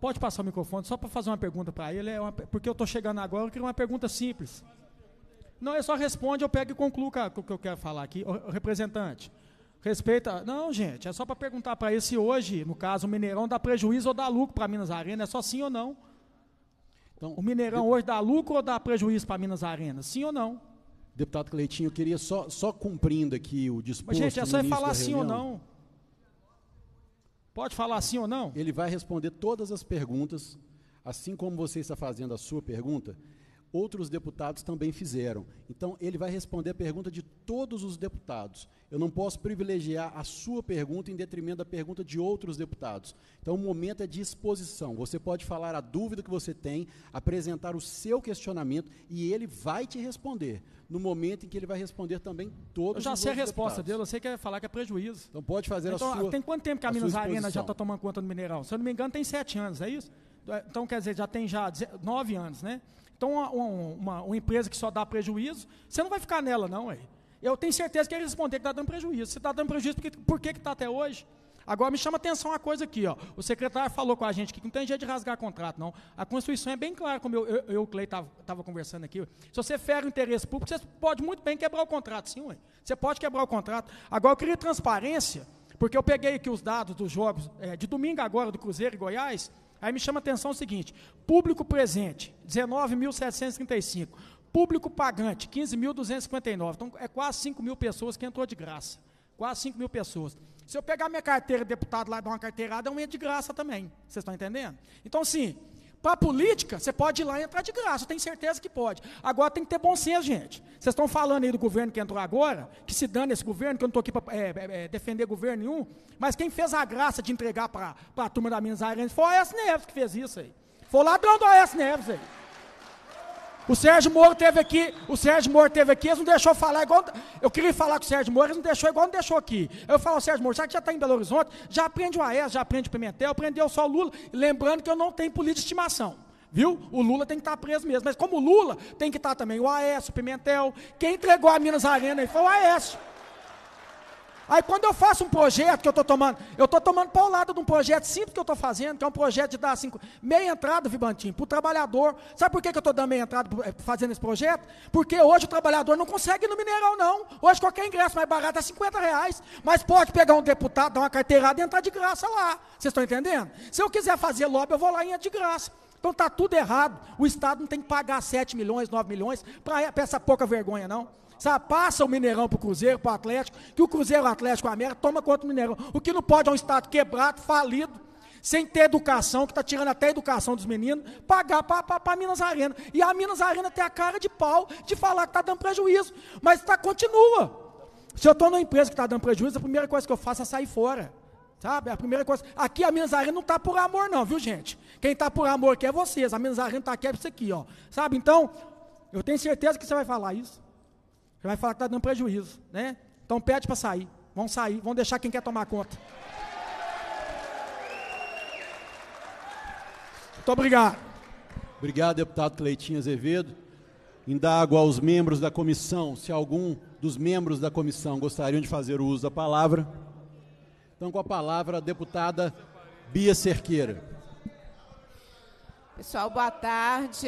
Pode passar o microfone, só para fazer uma pergunta para ele, porque eu estou chegando agora, eu queria uma pergunta simples. Não, ele só responde, eu pego e concluo o que eu quero falar aqui. O representante, respeita... Não, gente, é só para perguntar para ele se hoje, no caso, o Mineirão dá prejuízo ou dá lucro para a Minas Arena, é só sim ou não. Então, o Mineirão hoje dá lucro ou dá prejuízo para a Minas Arena, sim ou não? Deputado Cleitinho, eu queria só cumprindo aqui o disposto. Mas, gente, é só ele falar sim ou não. Pode falar sim ou não? Ele vai responder todas as perguntas, assim como você está fazendo a sua pergunta, outros deputados também fizeram. Então, ele vai responder a pergunta de todos os deputados. Eu não posso privilegiar a sua pergunta em detrimento da pergunta de outros deputados. Então, o momento é de exposição. Você pode falar a dúvida que você tem, apresentar o seu questionamento e ele vai te responder. No momento em que ele vai responder também todos os deputados. Eu já sei a resposta dele, eu sei que é falar que é prejuízo. Então, pode fazer a sua... Tem quanto tempo que a Minas Arena já está tomando conta do Mineirão? Se eu não me engano, tem 7 anos, é isso? Então, quer dizer, já tem 9 anos, né? Então, uma empresa que só dá prejuízo, você não vai ficar nela, não. Aí. Eu tenho certeza que ele responder que está dando prejuízo. Se está dando prejuízo, por que está até hoje? Agora, me chama a atenção uma coisa aqui. Ó. O secretário falou com a gente que não tem jeito de rasgar contrato, não. A Constituição é bem clara, como eu e o Cleiton estava conversando aqui. Ó. Se você fere o interesse público, você pode muito bem quebrar o contrato, sim. Ué. Você pode quebrar o contrato. Agora, eu queria transparência, porque eu peguei aqui os dados dos jogos de domingo agora, do Cruzeiro e Goiás. Aí me chama a atenção o seguinte, público presente, 19.735, público pagante, 15.259, então é quase 5 mil pessoas que entrou de graça, quase 5 mil pessoas. Se eu pegar minha carteira de deputado lá e dar uma carteirada, eu entro de graça também, vocês estão entendendo? Então, assim, para a política, você pode ir lá e entrar de graça, eu tenho certeza que pode. Agora tem que ter bom senso, gente. Vocês estão falando aí do governo que entrou agora, que se dane esse governo, que eu não estou aqui para defender governo nenhum, mas quem fez a graça de entregar para a turma da Minas Arena foi o Aécio Neves que fez isso aí. Foi o ladrão do Aécio Neves aí. O Sérgio Moro teve aqui, eles não deixou falar igual... Eu queria falar com o Sérgio Moro, eles não deixou igual não deixou aqui. Eu falo, Sérgio Moro, sabe que já está em Belo Horizonte? Já aprende o Aécio, já aprende o Pimentel, prendeu só o Lula. Lembrando que eu não tenho política de estimação, viu? O Lula tem que estar preso mesmo. Mas como o Lula, tem que estar também o Aécio, o Pimentel. Quem entregou a Minas Arena aí foi o Aécio. Aí quando eu faço um projeto que eu estou tomando paulada de um projeto simples que eu estou fazendo, que é um projeto de dar meia entrada, Vibantinho, para o trabalhador. Sabe por que eu estou dando meia entrada fazendo esse projeto? Porque hoje o trabalhador não consegue ir no Mineirão, não. Hoje qualquer ingresso mais barato é R$50, mas pode pegar um deputado, dar uma carteirada e entrar de graça lá. Vocês estão entendendo? Se eu quiser fazer lobby, eu vou lá e entro de graça. Então está tudo errado. O Estado não tem que pagar 7 milhões, 9 milhões para essa pouca vergonha, não. Sabe, passa o Mineirão para o Cruzeiro, para o Atlético, que o Cruzeiro, o Atlético, a América, toma conta do Mineirão. O que não pode é um Estado quebrado, falido, sem ter educação, que está tirando até a educação dos meninos, pagar para a Minas Arena. E a Minas Arena tem a cara de pau de falar que está dando prejuízo, mas continua. Se eu estou numa empresa que está dando prejuízo, a primeira coisa que eu faço é sair fora. Sabe, a primeira coisa... Aqui a Minas Arena não está por amor não, viu, gente? Quem está por amor aqui é vocês. A Minas Arena está aqui, é isso aqui, ó. Sabe, então, eu tenho certeza que você vai falar isso. Você vai falar que está dando prejuízo, né? Então pede para sair. Vão sair, vão deixar quem quer tomar conta. Muito obrigado. Obrigado, deputado Cleitinho Azevedo. Indago aos membros da comissão, se algum dos membros da comissão gostariam de fazer o uso da palavra... Então, com a palavra, a deputada Bia Cerqueira. Pessoal, boa tarde.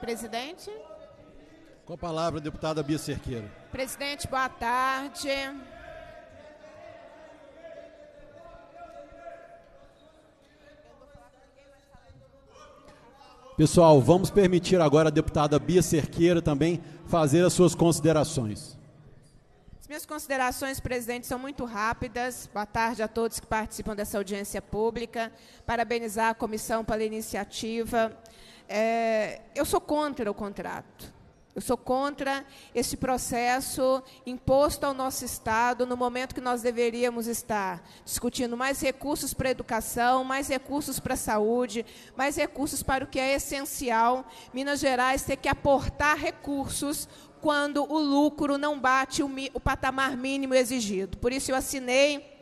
Presidente. Com a palavra, deputada Bia Cerqueira. Presidente, boa tarde. Pessoal, vamos permitir agora a deputada Bia Cerqueira também fazer as suas considerações. As minhas considerações, presidente, são muito rápidas. Boa tarde a todos que participam dessa audiência pública. Parabenizar a comissão pela iniciativa. Eu sou contra o contrato. Eu sou contra esse processo imposto ao nosso Estado no momento que nós deveríamos estar discutindo mais recursos para a educação, mais recursos para a saúde, mais recursos para o que é essencial. Minas Gerais tem que aportar recursos quando o lucro não bate o patamar mínimo exigido. Por isso, eu assinei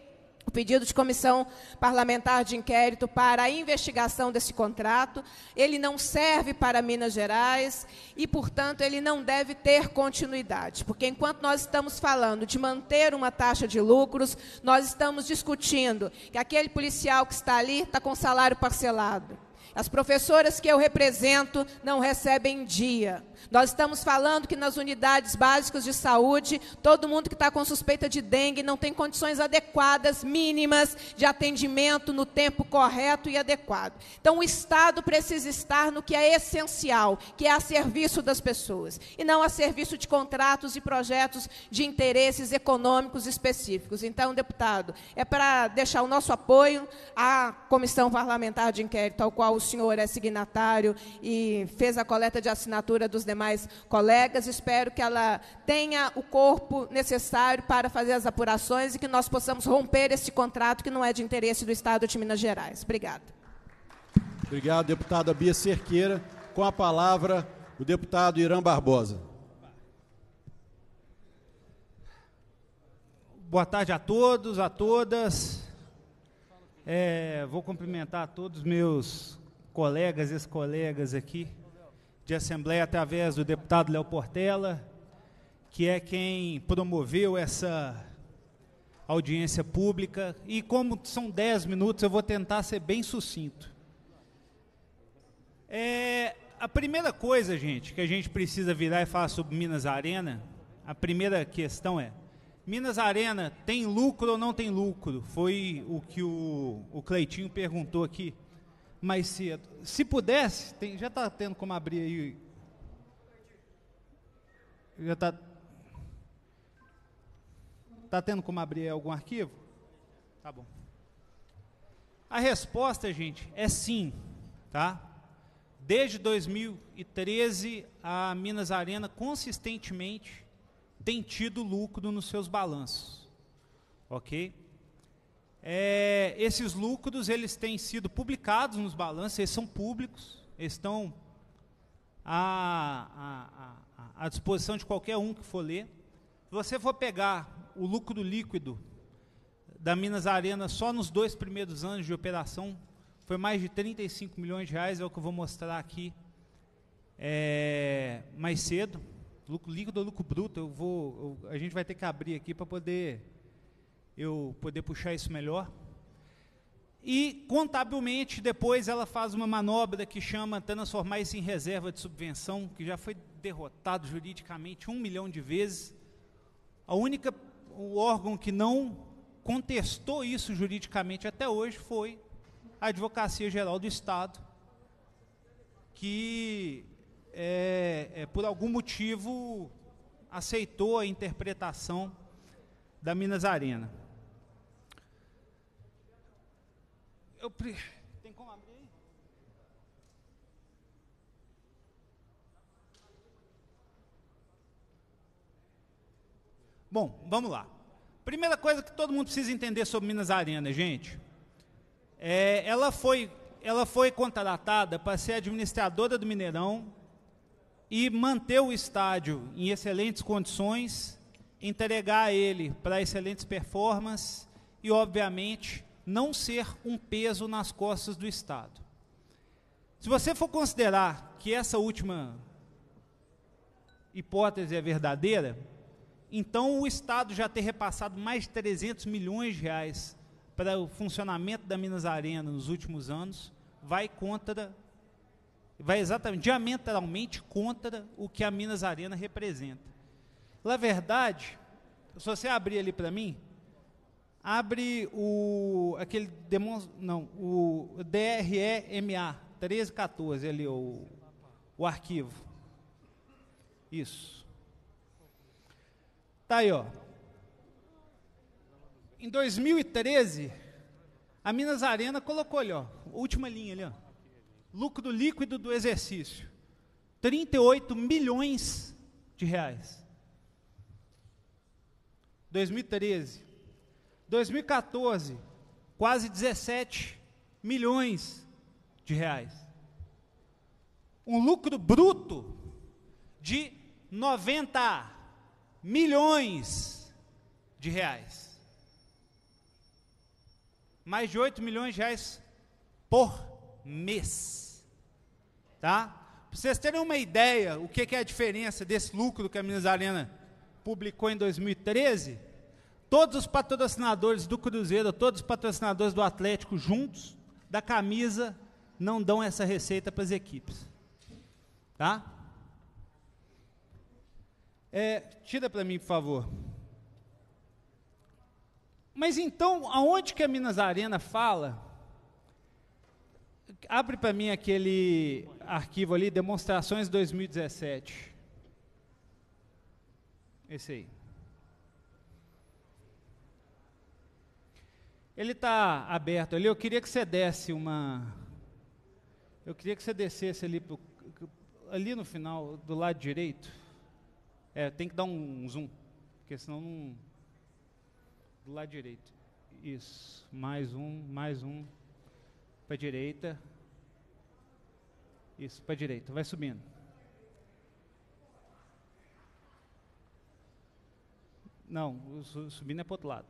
o pedido de comissão parlamentar de inquérito para a investigação desse contrato. Ele não serve para Minas Gerais e, portanto, ele não deve ter continuidade, porque, enquanto nós estamos falando de manter uma taxa de lucros, nós estamos discutindo que aquele policial que está ali está com salário parcelado. As professoras que eu represento não recebem dia. Nós estamos falando que nas unidades básicas de saúde, todo mundo que está com suspeita de dengue não tem condições adequadas, mínimas, de atendimento no tempo correto e adequado. Então, o Estado precisa estar no que é essencial, que é a serviço das pessoas, e não a serviço de contratos e projetos de interesses econômicos específicos. Então, deputado, é para deixar o nosso apoio à comissão parlamentar de inquérito, ao qual o senhor é signatário e fez a coleta de assinatura dos demais colegas. Espero que ela tenha o corpo necessário para fazer as apurações e que nós possamos romper esse contrato que não é de interesse do Estado de Minas Gerais. Obrigada. Obrigado, deputada Bia Cerqueira. Com a palavra, o deputado Irã Barbosa. Boa tarde a todos, a todas. Vou cumprimentar todos os meus colegas e ex-colegas aqui de Assembleia, através do deputado Léo Portela, que é quem promoveu essa audiência pública. E como são 10 minutos, eu vou tentar ser bem sucinto. A primeira coisa, gente, que a gente precisa virar e falar sobre Minas Arena, a primeira questão é: Minas Arena tem lucro ou não tem lucro? Foi o que o Cleitinho perguntou aqui mais cedo. Se pudesse, já está tendo como abrir aí. Já está. Está tendo como abrir algum arquivo? Tá bom. A resposta, gente, é sim, tá? Desde 2013, a Minas Arena consistentemente tem tido lucro nos seus balanços, ok? Esses lucros, eles têm sido publicados nos balanços, eles são públicos, eles estão à disposição de qualquer um que for ler. Se você for pegar o lucro líquido da Minas Arena só nos 2 primeiros anos de operação, foi mais de 35 milhões de reais, é o que eu vou mostrar aqui mais cedo. Lucro líquido ou lucro bruto, a gente vai ter que abrir aqui para poder puxar isso melhor. E, contabilmente, depois ela faz uma manobra que chama transformar isso em reserva de subvenção, que já foi derrotado juridicamente 1 milhão de vezes. O órgão que não contestou isso juridicamente até hoje foi a Advocacia Geral do Estado, que, por algum motivo, aceitou a interpretação da Minas Arena. Tem como abrir? Bom, vamos lá. Primeira coisa que todo mundo precisa entender sobre Minas Arena, gente. Ela foi contratada para ser administradora do Mineirão e manter o estádio em excelentes condições, entregar ele para excelentes performances e, obviamente, não ser um peso nas costas do Estado. Se você for considerar que essa última hipótese é verdadeira, então o Estado já ter repassado mais de 300 milhões de reais para o funcionamento da Minas Arena nos últimos anos vai exatamente, diametralmente contra o que a Minas Arena representa. Na verdade, se você abrir ali para mim, abre o DREMA, 1314 ali o arquivo. Isso. Tá aí, ó. Em 2013, a Minas Arena colocou ali, ó, última linha ali, ó. Lucro líquido do exercício, 38 milhões de reais. 2013. 2014, quase 17 milhões de reais. Um lucro bruto de 90 milhões de reais. Mais de 8 milhões de reais por mês. Tá? Para vocês terem uma ideia, o que é a diferença desse lucro que a Minas Arena publicou em 2013, todos os patrocinadores do Cruzeiro, todos os patrocinadores do Atlético juntos, da camisa, não dão essa receita para as equipes. Tá? É, tira para mim, por favor. Mas então, aonde que a Minas Arena fala? Abre para mim aquele arquivo ali, demonstrações 2017. Esse aí. Ele está aberto ali. Eu queria que você desse uma... Eu queria que você descesse ali, ali no final, do lado direito. É, tem que dar um zoom, porque senão não... Do lado direito. Isso. Mais um. Para a direita. Isso, para a direita. Vai subindo. Não, subindo é para o outro lado.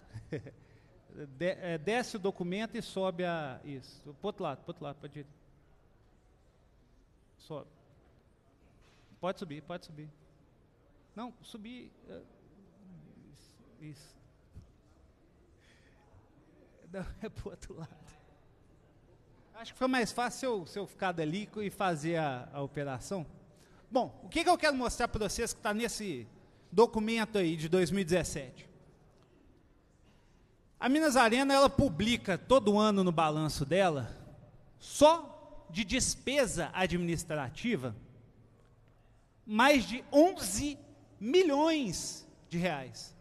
Desce o documento e sobe a... Isso. Para o outro lado, para a direita. Sobe. Pode subir, pode subir. Não, subir... Isso. Não, é para o outro lado. Acho que foi mais fácil se eu ficar dali e fazer a operação. Bom, o que eu quero mostrar para vocês que está nesse documento aí de 2017? A Minas Arena, ela publica todo ano no balanço dela, só de despesa administrativa, mais de 11 milhões de reais.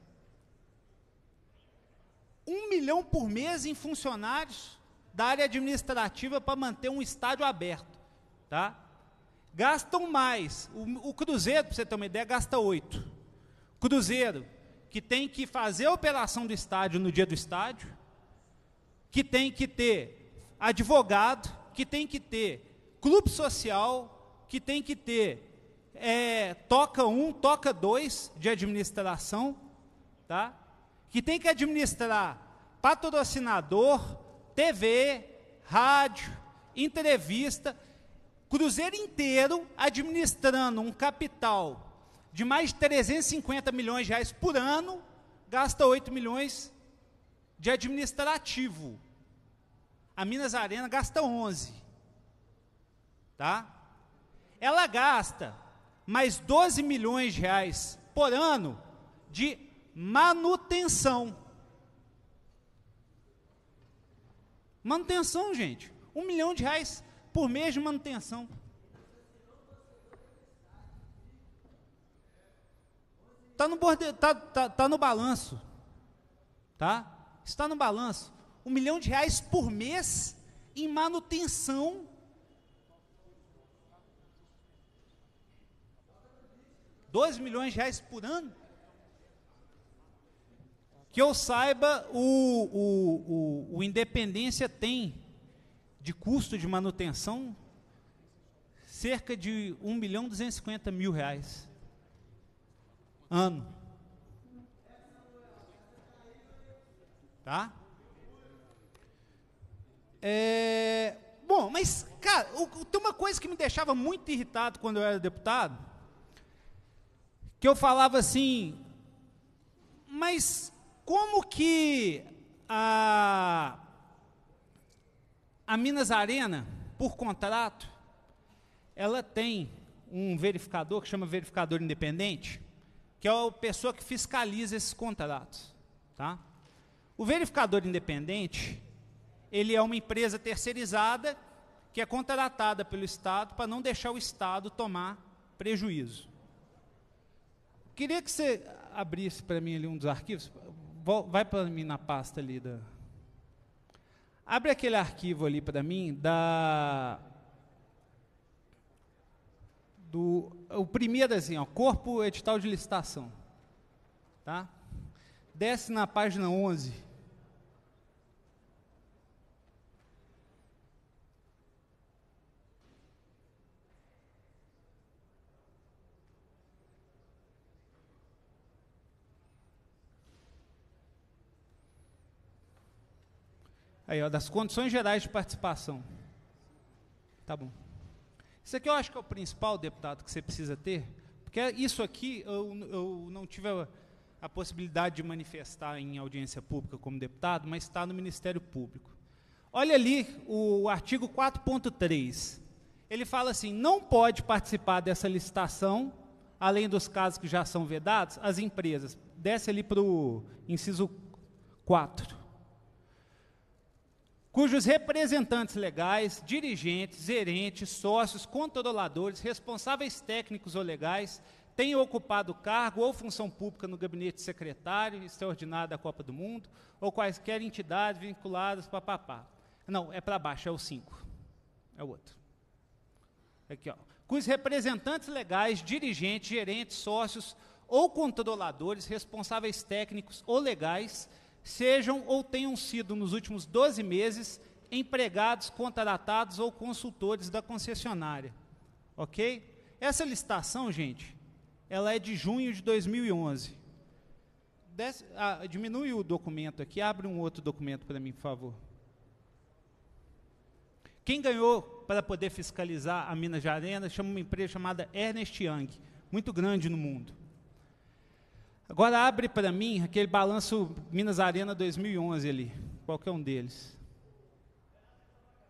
1 milhão por mês em funcionários da área administrativa para manter um estádio aberto. Tá? Gastam mais. O Cruzeiro, para você ter uma ideia, gasta 8. Cruzeiro, que tem que fazer a operação do estádio no dia do estádio, que tem que ter advogado, que tem que ter clube social, que tem que ter toca 1, toca 2 de administração, tá? Que tem que administrar patrocinador, TV, rádio, entrevista, Cruzeiro inteiro administrando um capital de mais de 350 milhões de reais por ano, gasta 8 milhões de administrativo. A Minas Arena gasta 11. Tá? Ela gasta mais 12 milhões de reais por ano de manutenção. Manutenção, gente. 1 milhão de reais por mês de manutenção. Tá no balanço. Tá? Está no balanço. 1 milhão de reais por mês em manutenção. R$12 milhões de reais por ano. Que eu saiba, o Independência tem de custo de manutenção cerca de R$1.250.000 ano. Tá? Bom, mas, cara, tem uma coisa que me deixava muito irritado quando eu era deputado, que eu falava assim, mas... Como que a Minas Arena, por contrato, ela tem um verificador, que chama verificador independente, que é a pessoa que fiscaliza esses contratos. Tá? O verificador independente, ele é uma empresa terceirizada, que é contratada pelo Estado para não deixar o Estado tomar prejuízo. Queria que você abrisse para mim ali um dos arquivos. Vai para mim na pasta ali da... Abre aquele arquivo ali para mim da... O primeiro assim, ó, corpo edital de licitação. Tá? Desce na página 11. Aí, ó, das condições gerais de participação. Tá bom. Isso aqui eu acho que é o principal, deputado, que você precisa ter, porque isso aqui eu não tive a possibilidade de manifestar em audiência pública como deputado, mas está no Ministério Público. Olha ali o artigo 4.3. Ele fala assim, não pode participar dessa licitação, além dos casos que já são vedados, as empresas. Desce ali para o inciso 4. Cujos representantes legais, dirigentes, gerentes, sócios, controladores, responsáveis técnicos ou legais tenham ocupado cargo ou função pública no gabinete secretário extraordinário da Copa do Mundo ou quaisquer entidades vinculadas, papapá. Não, é para baixo, é o 5. É o outro. Aqui, ó. Cujos representantes legais, dirigentes, gerentes, sócios ou controladores, responsáveis técnicos ou legais sejam ou tenham sido, nos últimos 12 meses, empregados, contratados ou consultores da concessionária. Ok? Essa licitação, gente, ela é de junho de 2011. Diminui o documento aqui, abre um outro documento para mim, por favor. Quem ganhou para poder fiscalizar a Minas Arena chama uma empresa chamada Ernst Young, muito grande no mundo. Agora abre para mim aquele balanço Minas Arena 2011 ali, qualquer um deles.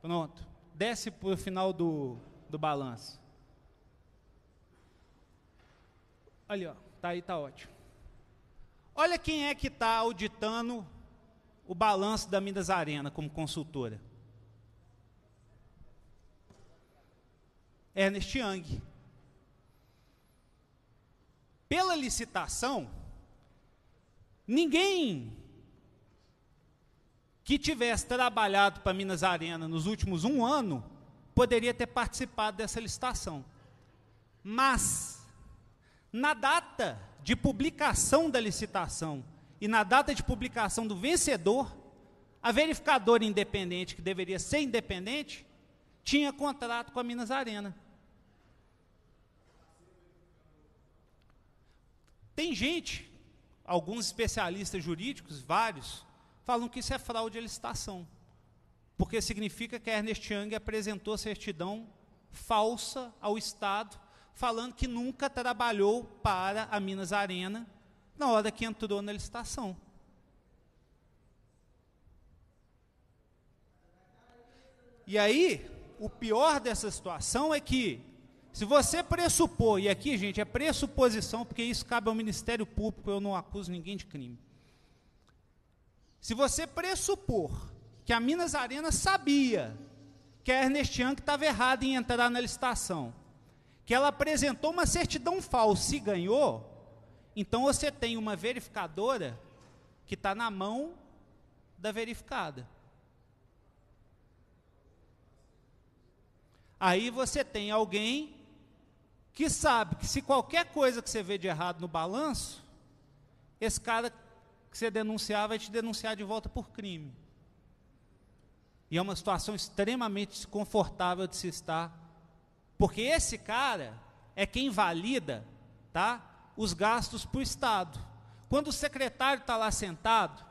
Pronto, desce para o final do balanço. Ali, ó, tá aí, tá ótimo. Olha quem é que está auditando o balanço da Minas Arena como consultora. Ernst Young. Pela licitação, ninguém que tivesse trabalhado para Minas Arena nos últimos 1 ano poderia ter participado dessa licitação. Mas, na data de publicação da licitação e na data de publicação do vencedor, a verificadora independente, que deveria ser independente, tinha contrato com a Minas Arena. Tem gente... Alguns especialistas jurídicos, vários, falam que isso é fraude à licitação, porque significa que a Ernst Young apresentou certidão falsa ao Estado, falando que nunca trabalhou para a Minas Arena na hora que entrou na licitação. E aí, o pior dessa situação é que, se você pressupor, e aqui, gente, é pressuposição, porque isso cabe ao Ministério Público, eu não acuso ninguém de crime. Se você pressupor que a Minas Arena sabia que a Ernst Young estava errada em entrar na licitação, que ela apresentou uma certidão falsa e ganhou, então você tem uma verificadora que está na mão da verificada. Aí você tem alguém que sabe que se qualquer coisa que você vê de errado no balanço, esse cara que você denunciar vai te denunciar de volta por crime. E é uma situação extremamente desconfortável de se estar, porque esse cara é quem valida, tá, os gastos para o Estado. Quando o secretário está lá sentado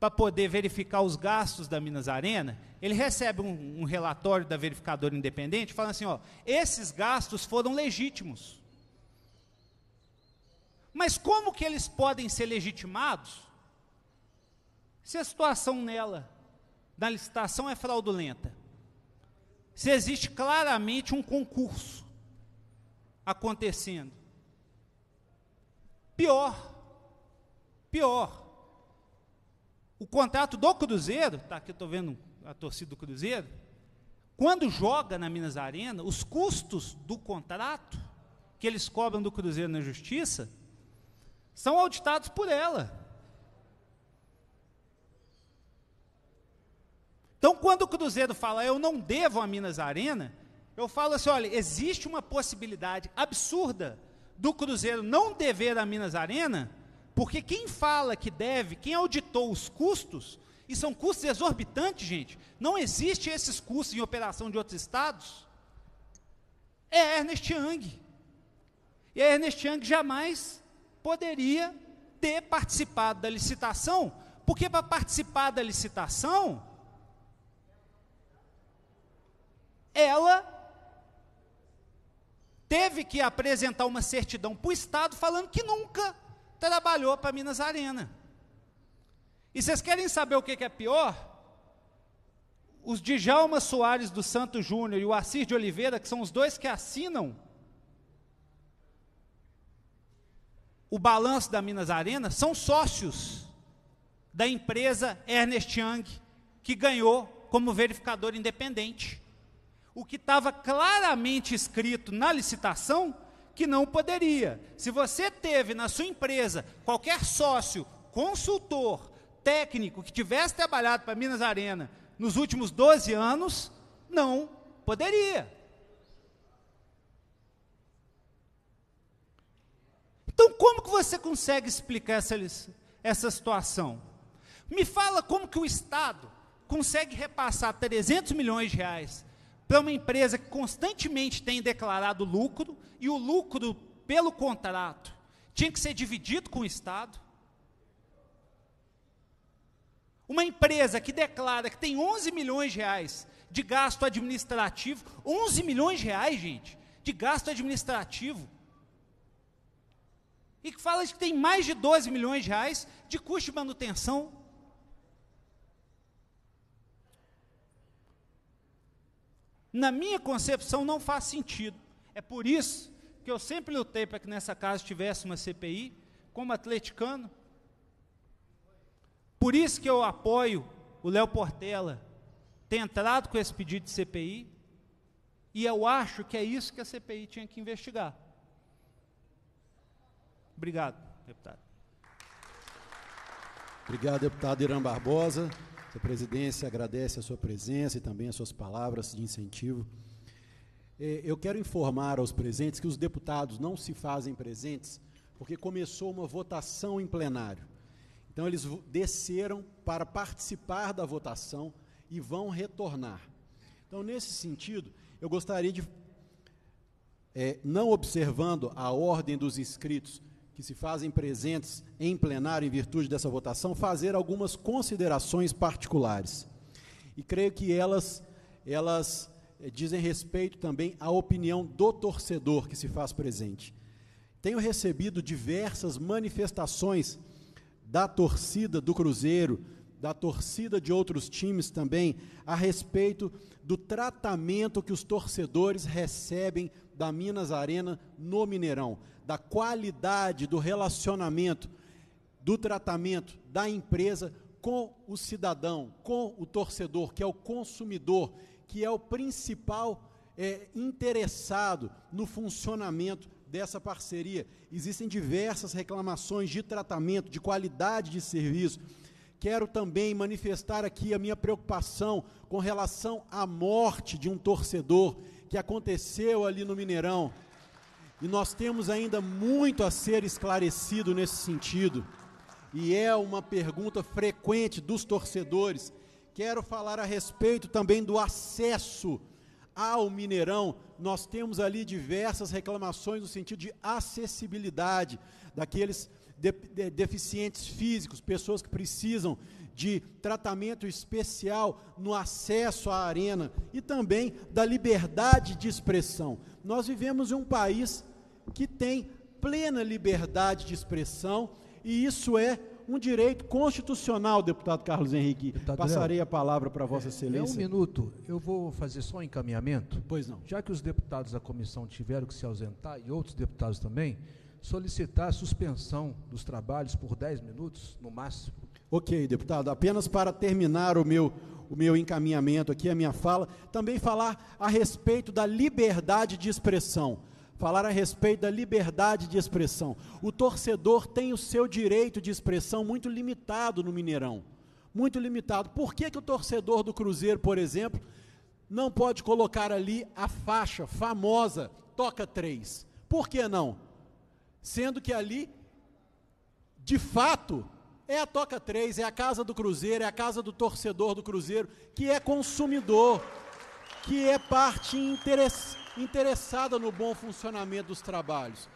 para poder verificar os gastos da Minas Arena, ele recebe um relatório da verificadora independente falando assim, ó, esses gastos foram legítimos. Mas como que eles podem ser legitimados se a situação nela, na licitação, é fraudulenta? Se existe claramente um concurso acontecendo. Pior. O contrato do Cruzeiro, tá, aqui eu estou vendo a torcida do Cruzeiro, Quando joga na Minas Arena, os custos do contrato que eles cobram do Cruzeiro na Justiça são auditados por ela. Então, quando o Cruzeiro fala, eu não devo a Minas Arena, eu falo assim, olha, existe uma possibilidade absurda do Cruzeiro não dever a Minas Arena, porque quem fala que deve, quem auditou os custos, e são custos exorbitantes, gente, não existem esses custos em operação de outros estados, é Ernest Young. E a Ernest Young jamais poderia ter participado da licitação, porque para participar da licitação, ela teve que apresentar uma certidão para o Estado falando que nunca trabalhou para Minas Arena. E vocês querem saber o que é pior? Os Djalma Soares do Santo Júnior e o Assis de Oliveira, que são os dois que assinam o balanço da Minas Arena, são sócios da empresa Ernest Young, que ganhou como verificador independente. O que estava claramente escrito na licitação, que não poderia. Se você teve na sua empresa qualquer sócio, consultor, técnico, que tivesse trabalhado para Minas Arena nos últimos 12 anos, não poderia. Então, como que você consegue explicar essa situação? Me fala como que o Estado consegue repassar 300 milhões de reais para uma empresa que constantemente tem declarado lucro, e o lucro, pelo contrato, tinha que ser dividido com o Estado. Uma empresa que declara que tem 11 milhões de reais de gasto administrativo, 11 milhões de reais, gente, de gasto administrativo, e que fala que tem mais de 12 milhões de reais de custo de manutenção. Na minha concepção, não faz sentido. É por isso que eu sempre lutei para que nessa casa tivesse uma CPI, como atleticano. Por isso que eu apoio o Léo Portela ter entrado com esse pedido de CPI, e eu acho que é isso que a CPI tinha que investigar. Obrigado, deputado. Obrigado, deputado Irã Barbosa. A presidência agradece a sua presença e também as suas palavras de incentivo. Eu quero informar aos presentes que os deputados não se fazem presentes porque começou uma votação em plenário. Então, eles desceram para participar da votação e vão retornar. Então, nesse sentido, eu gostaria de, não observando a ordem dos inscritos, que se fazem presentes em plenário em virtude dessa votação, fazer algumas considerações particulares. E creio que elas dizem respeito também à opinião do torcedor que se faz presente. Tenho recebido diversas manifestações da torcida do Cruzeiro, da torcida de outros times também, a respeito do tratamento que os torcedores recebem da Minas Arena no Mineirão, da qualidade do relacionamento, do tratamento da empresa com o cidadão, com o torcedor, que é o consumidor, que é o principal interessado no funcionamento dessa parceria. Existem diversas reclamações de tratamento, de qualidade de serviço. Quero também manifestar aqui a minha preocupação com relação à morte de um torcedor que aconteceu ali no Mineirão. E nós temos ainda muito a ser esclarecido nesse sentido. E é uma pergunta frequente dos torcedores. Quero falar a respeito também do acesso ao Mineirão. Nós temos ali diversas reclamações no sentido de acessibilidade daqueles deficientes físicos, pessoas que precisam de tratamento especial no acesso à arena e também da liberdade de expressão. Nós vivemos em um país que tem plena liberdade de expressão, e isso é um direito constitucional, deputado Carlos Henrique. Deputado, passarei a palavra para Vossa Excelência. Um minuto, eu vou fazer só um encaminhamento. Pois não. Já que os deputados da comissão tiveram que se ausentar, e outros deputados também, solicitar a suspensão dos trabalhos por 10 minutos, no máximo. Ok, deputado, apenas para terminar o meu encaminhamento aqui, a minha fala, também falar a respeito da liberdade de expressão. Falar a respeito da liberdade de expressão. O torcedor tem o seu direito de expressão muito limitado no Mineirão. Muito limitado. Por que que o torcedor do Cruzeiro, por exemplo, não pode colocar ali a faixa famosa, toca 3? Por que não? Sendo que ali, de fato, é a toca 3, é a casa do Cruzeiro, é a casa do torcedor do Cruzeiro, que é consumidor, que é parte interessada no bom funcionamento dos trabalhos,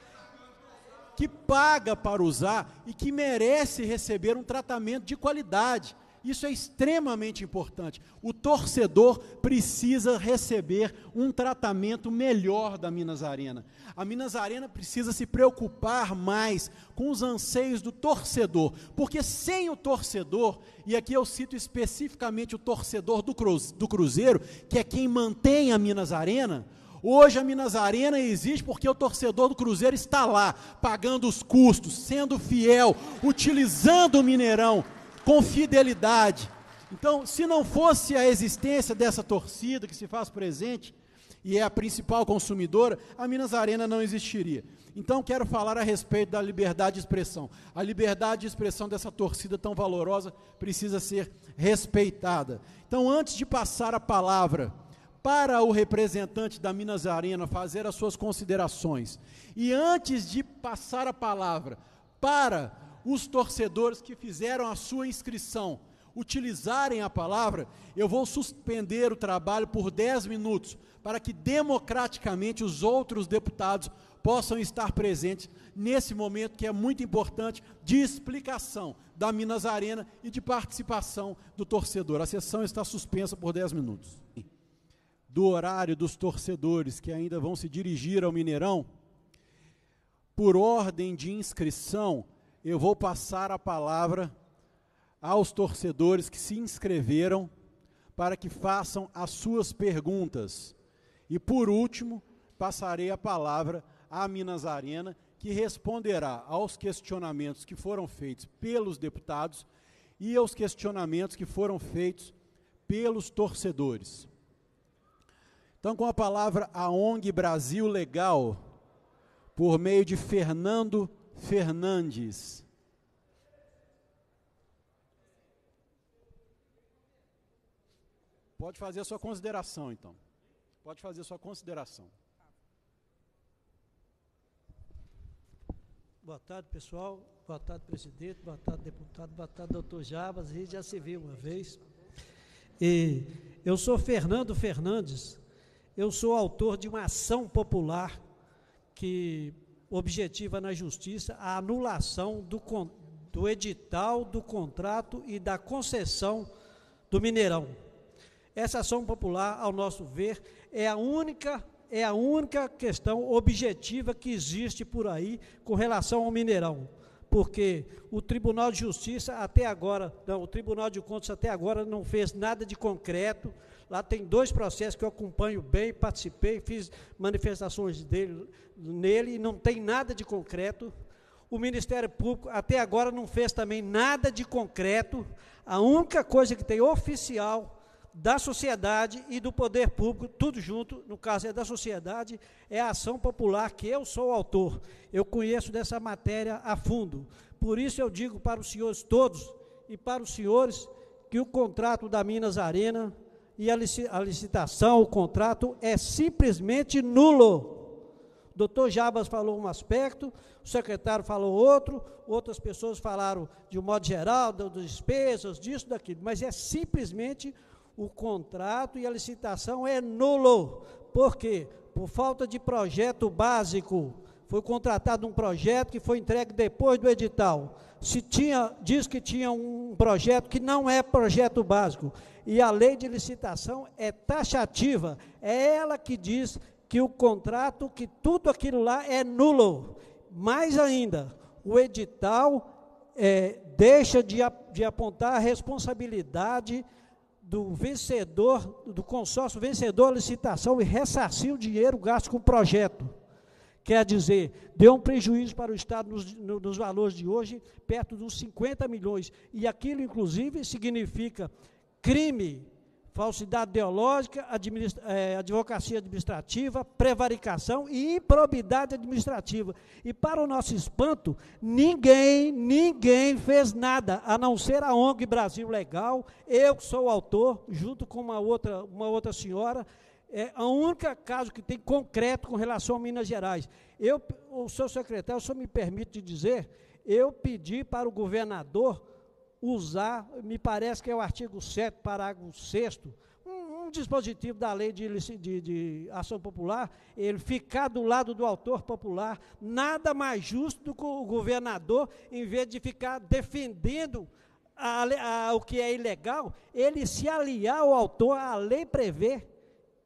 que paga para usar e que merece receber um tratamento de qualidade. Isso é extremamente importante. O torcedor precisa receber um tratamento melhor da Minas Arena. A Minas Arena precisa se preocupar mais com os anseios do torcedor, porque sem o torcedor, e aqui eu cito especificamente o torcedor do Cruzeiro, que é quem mantém a Minas Arena. Hoje a Minas Arena existe porque o torcedor do Cruzeiro está lá, pagando os custos, sendo fiel, utilizando o Mineirão com fidelidade. Então, se não fosse a existência dessa torcida que se faz presente e é a principal consumidora, a Minas Arena não existiria. Então, quero falar a respeito da liberdade de expressão. A liberdade de expressão dessa torcida tão valorosa precisa ser respeitada. Então, antes de passar a palavra para o representante da Minas Arena fazer as suas considerações, e antes de passar a palavra para os torcedores que fizeram a sua inscrição utilizarem a palavra, eu vou suspender o trabalho por 10 minutos, para que democraticamente os outros deputados possam estar presentes nesse momento que é muito importante de explicação da Minas Arena e de participação do torcedor. A sessão está suspensa por 10 minutos. Do horário dos torcedores que ainda vão se dirigir ao Mineirão, por ordem de inscrição, eu vou passar a palavra aos torcedores que se inscreveram para que façam as suas perguntas. E, por último, passarei a palavra à Minas Arena, que responderá aos questionamentos que foram feitos pelos deputados e aos questionamentos que foram feitos pelos torcedores. Então, com a palavra a ONG Brasil Legal, por meio de Fernando Fernandes. Pode fazer a sua consideração, então. Pode fazer a sua consideração. Boa tarde, pessoal. Boa tarde, presidente. Boa tarde, deputado. Boa tarde, doutor Jarbas. A gente já se viu uma vez. E eu sou Fernando Fernandes. Eu sou autor de uma ação popular que objetiva na justiça a anulação do edital, do contrato e da concessão do Mineirão. Essa ação popular, ao nosso ver, é a única questão objetiva que existe por aí com relação ao Mineirão, porque o Tribunal de Justiça até agora, não, o Tribunal de Contas até agora não fez nada de concreto. Lá tem 2 processos que eu acompanho bem, participei, fiz manifestações nele e não tem nada de concreto. O Ministério Público até agora não fez também nada de concreto. A única coisa que tem oficial da sociedade e do poder público, tudo junto, no caso é da sociedade, é a ação popular que eu sou o autor. Eu conheço dessa matéria a fundo. Por isso eu digo para os senhores todos e para os senhores que o contrato da Minas Arena e a licitação, o contrato, é simplesmente nulo. O doutor Jarbas falou um aspecto, o secretário falou outro, outras pessoas falaram de um modo geral, das despesas, disso, daquilo, mas é simplesmente o contrato e a licitação é nulo. Por quê? Por falta de projeto básico. Foi contratado um projeto que foi entregue depois do edital. Se tinha, diz que tinha um projeto que não é projeto básico. E a lei de licitação é taxativa. É ela que diz que o contrato, que tudo aquilo lá é nulo. Mais ainda, o edital deixa de apontar a responsabilidade do vencedor, do consórcio vencedor da licitação e ressarcir o dinheiro gasto com o projeto. Quer dizer, deu um prejuízo para o Estado nos valores de hoje, perto dos 50 milhões. E aquilo, inclusive, significa crime, falsidade ideológica, advocacia administrativa, prevaricação e improbidade administrativa. E, para o nosso espanto, ninguém fez nada, a não ser a ONG Brasil Legal. Eu que sou o autor, junto com uma outra senhora, é o único caso que tem concreto com relação a Minas Gerais. Eu, o senhor secretário, só me permite dizer, eu pedi para o governador usar, me parece que é o artigo 7, parágrafo 6º, um dispositivo da lei de ação popular, ele ficar do lado do autor popular, nada mais justo do que o governador, em vez de ficar defendendo o que é ilegal, ele se aliar ao autor, a lei prevê.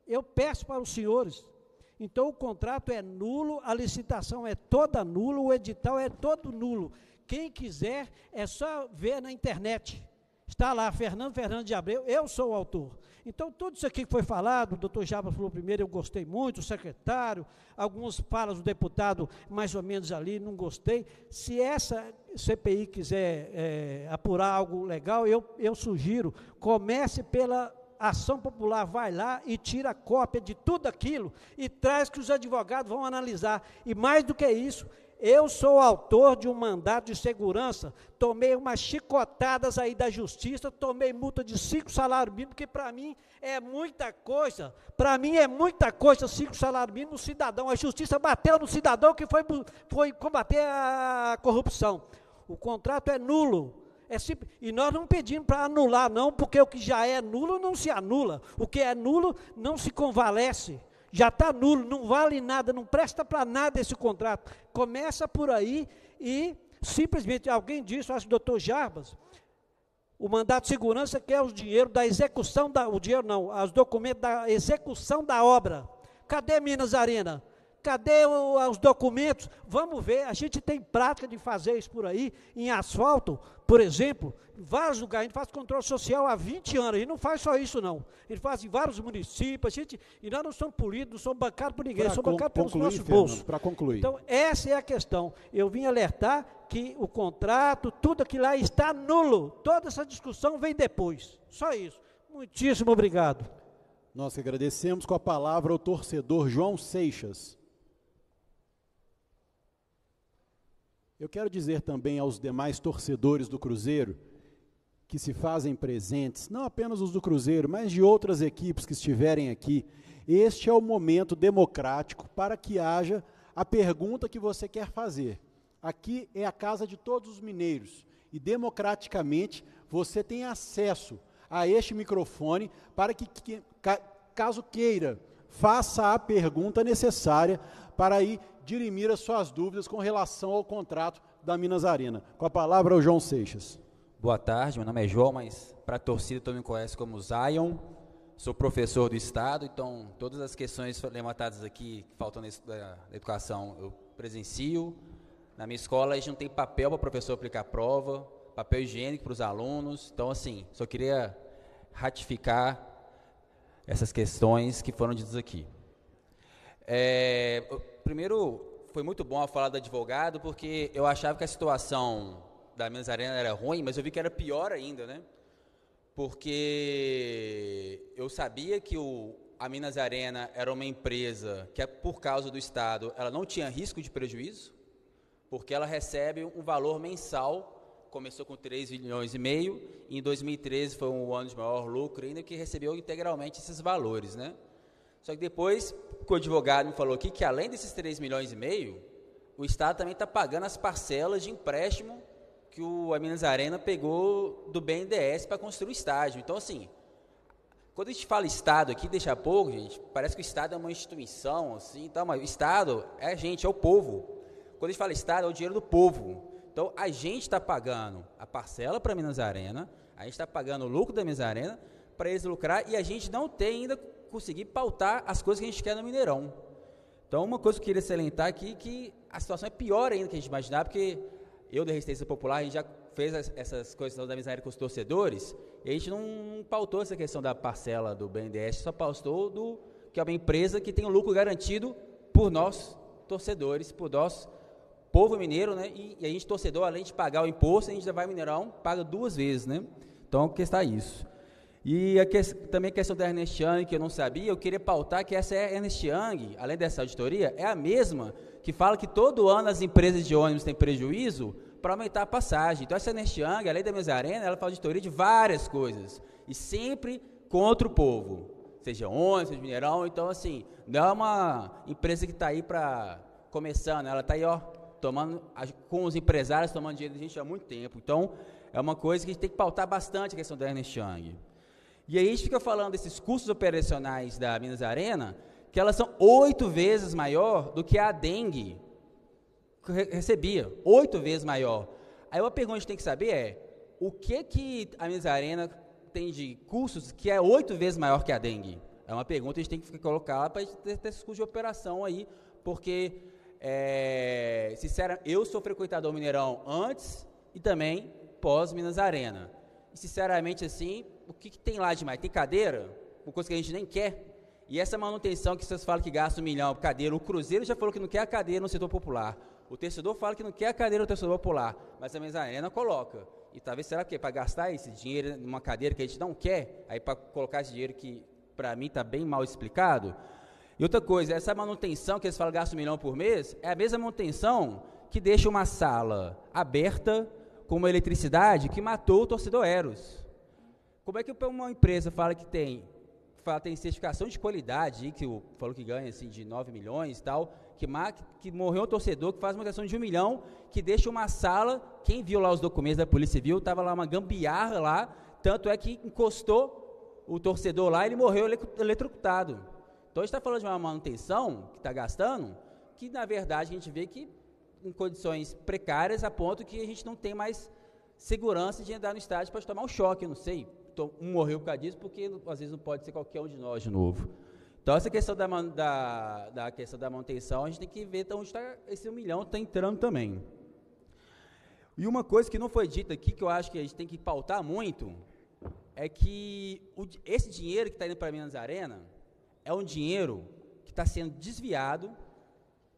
Eu peço para os senhores, então o contrato é nulo, a licitação é toda nula, o edital é todo nulo. Quem quiser, é só ver na internet. Está lá, Fernando Fernandes de Abreu, eu sou o autor. Então, tudo isso aqui que foi falado, o doutor Jarbas falou primeiro, eu gostei muito, o secretário, algumas falas do deputado, mais ou menos ali, não gostei. Se essa CPI quiser apurar algo legal, eu sugiro, comece pela ação popular, vai lá e tira cópia de tudo aquilo e traz que os advogados vão analisar. E mais do que isso, eu sou autor de um mandato de segurança, tomei umas chicotadas aí da justiça, tomei multa de 5 salários mínimos, que para mim é muita coisa. Para mim é muita coisa 5 salários mínimos, cidadão. A justiça bateu no cidadão que foi combater a corrupção. O contrato é nulo. É simples. E nós não pedimos para anular, não, porque o que já é nulo não se anula. O que é nulo não se convalesce. Já está nulo, não vale nada, não presta para nada esse contrato. Começa por aí e simplesmente, alguém disse, acho que o doutor Jarbas, o mandato de segurança quer o dinheiro da execução, o dinheiro não, os documentos da execução da obra. Cadê Minas Arena? Cadê os documentos? Vamos ver, a gente tem prática de fazer isso por aí, em asfalto, por exemplo, em vários lugares, a gente faz controle social há 20 anos, a gente não faz só isso não, a gente faz em vários municípios, e nós não somos políticos, não somos bancados por ninguém, somos bancados pelos nossos bolsos. Para concluir. Então, essa é a questão, eu vim alertar que o contrato, tudo aquilo lá está nulo, toda essa discussão vem depois, só isso. Muitíssimo obrigado. Nós que agradecemos, com a palavra o torcedor João Seixas. Eu quero dizer também aos demais torcedores do Cruzeiro que se fazem presentes, não apenas os do Cruzeiro, mas de outras equipes que estiverem aqui, este é o momento democrático para que haja a pergunta que você quer fazer. Aqui é a casa de todos os mineiros e, democraticamente, você tem acesso a este microfone para que caso queira, faça a pergunta necessária para aí dirimir as suas dúvidas com relação ao contrato da Minas Arena. Com a palavra o João Seixas. Boa tarde, meu nome é João, mas para a torcida todo mundo me conhece como Zion, sou professor do Estado, então todas as questões levantadas aqui, que faltam da educação, eu presencio. Na minha escola a gente não tem papel para o professor aplicar a prova, papel higiênico para os alunos, então assim, só queria ratificar essas questões que foram ditas aqui. Primeiro, foi muito bom a fala do advogado, porque eu achava que a situação da Minas Arena era ruim, mas eu vi que era pior ainda, né? Porque eu sabia que a Minas Arena era uma empresa que, por causa do Estado, ela não tinha risco de prejuízo, porque ela recebe um valor mensal, começou com 3,5 milhões, e em 2013 foi um ano de maior lucro ainda, que recebeu integralmente esses valores, né? Só que depois, o advogado me falou aqui que, além desses 3 milhões e meio, o Estado também está pagando as parcelas de empréstimo que a Minas Arena pegou do BNDES para construir o estádio. Então, assim, quando a gente fala Estado aqui, deixa pouco, gente, parece que o Estado é uma instituição, assim, então, mas o Estado é a gente, é o povo. Quando a gente fala Estado, é o dinheiro do povo. Então, a gente está pagando a parcela para a Minas Arena, a gente está pagando o lucro da Minas Arena para eles lucrar, e a gente não tem ainda conseguir pautar as coisas que a gente quer no Mineirão. Então, uma coisa que eu queria salientar aqui, que a situação é pior ainda que a gente imaginava, porque eu, da Resistência Popular, a gente já fez essas coisas da miséria com os torcedores, e a gente não pautou essa questão da parcela do BNDES, só pautou que é uma empresa que tem um lucro garantido por nós, torcedores, para o nosso povo mineiro, né? E a gente, torcedor, além de pagar o imposto, a gente já vai ao Mineirão, paga duas vezes, né? Então, que está isso. E também a questão da Ernest Young, que eu não sabia, eu queria pautar que essa Ernest Young, além dessa auditoria, é a mesma que fala que todo ano as empresas de ônibus têm prejuízo para aumentar a passagem. Então, essa Ernest Young, além da Minas Arena, ela faz auditoria de várias coisas, e sempre contra o povo, seja ônibus, seja Mineirão. Então, assim, não é uma empresa que está aí para começando, ela está aí, ó, tomando, com os empresários tomando dinheiro da gente há muito tempo. Então, é uma coisa que a gente tem que pautar bastante, a questão da Ernest Young. E aí a gente fica falando desses custos operacionais da Minas Arena, que elas são 8 vezes maior do que a dengue recebia, 8 vezes maior. Aí uma pergunta que a gente tem que saber é, o que a Minas Arena tem de custos que é 8 vezes maior que a dengue? É uma pergunta que a gente tem que colocar para a gente ter esses custos de operação aí, porque, sinceramente, eu sou frequentador Mineirão antes e também pós Minas Arena. E, sinceramente, assim, o que tem lá demais? Tem cadeira? Uma coisa que a gente nem quer. E essa manutenção que vocês falam que gasta 1 milhão por cadeira, o Cruzeiro já falou que não quer a cadeira no setor popular. O torcedor fala que não quer a cadeira no torcedor popular, mas a Minas Arena coloca. E talvez, será que é para gastar esse dinheiro numa cadeira que a gente não quer? Aí para colocar esse dinheiro que, para mim, está bem mal explicado. E outra coisa, essa manutenção que eles falam que gasta 1 milhão por mês, é a mesma manutenção que deixa uma sala aberta com uma eletricidade que matou o torcedor Eros. Como é que uma empresa fala que tem certificação de qualidade, que falou que ganha assim, de 9 milhões e tal, que morreu um torcedor, que faz uma manutenção de 1 milhão, que deixa uma sala, quem viu lá os documentos da Polícia Civil, estava lá uma gambiarra lá, tanto é que encostou o torcedor lá e ele morreu eletrocutado. Então a gente está falando de uma manutenção que está gastando, que na verdade a gente vê que em condições precárias, a ponto que a gente não tem mais segurança de andar no estádio para tomar um choque, eu não sei. Um morreu por causa disso, porque às vezes não pode ser qualquer um de nós de novo. Então, essa questão da questão da manutenção, a gente tem que ver onde está esse 1 milhão está entrando também. E uma coisa que não foi dita aqui, que eu acho que a gente tem que pautar muito, é que esse dinheiro que está indo para a Minas Arena é um dinheiro que está sendo desviado,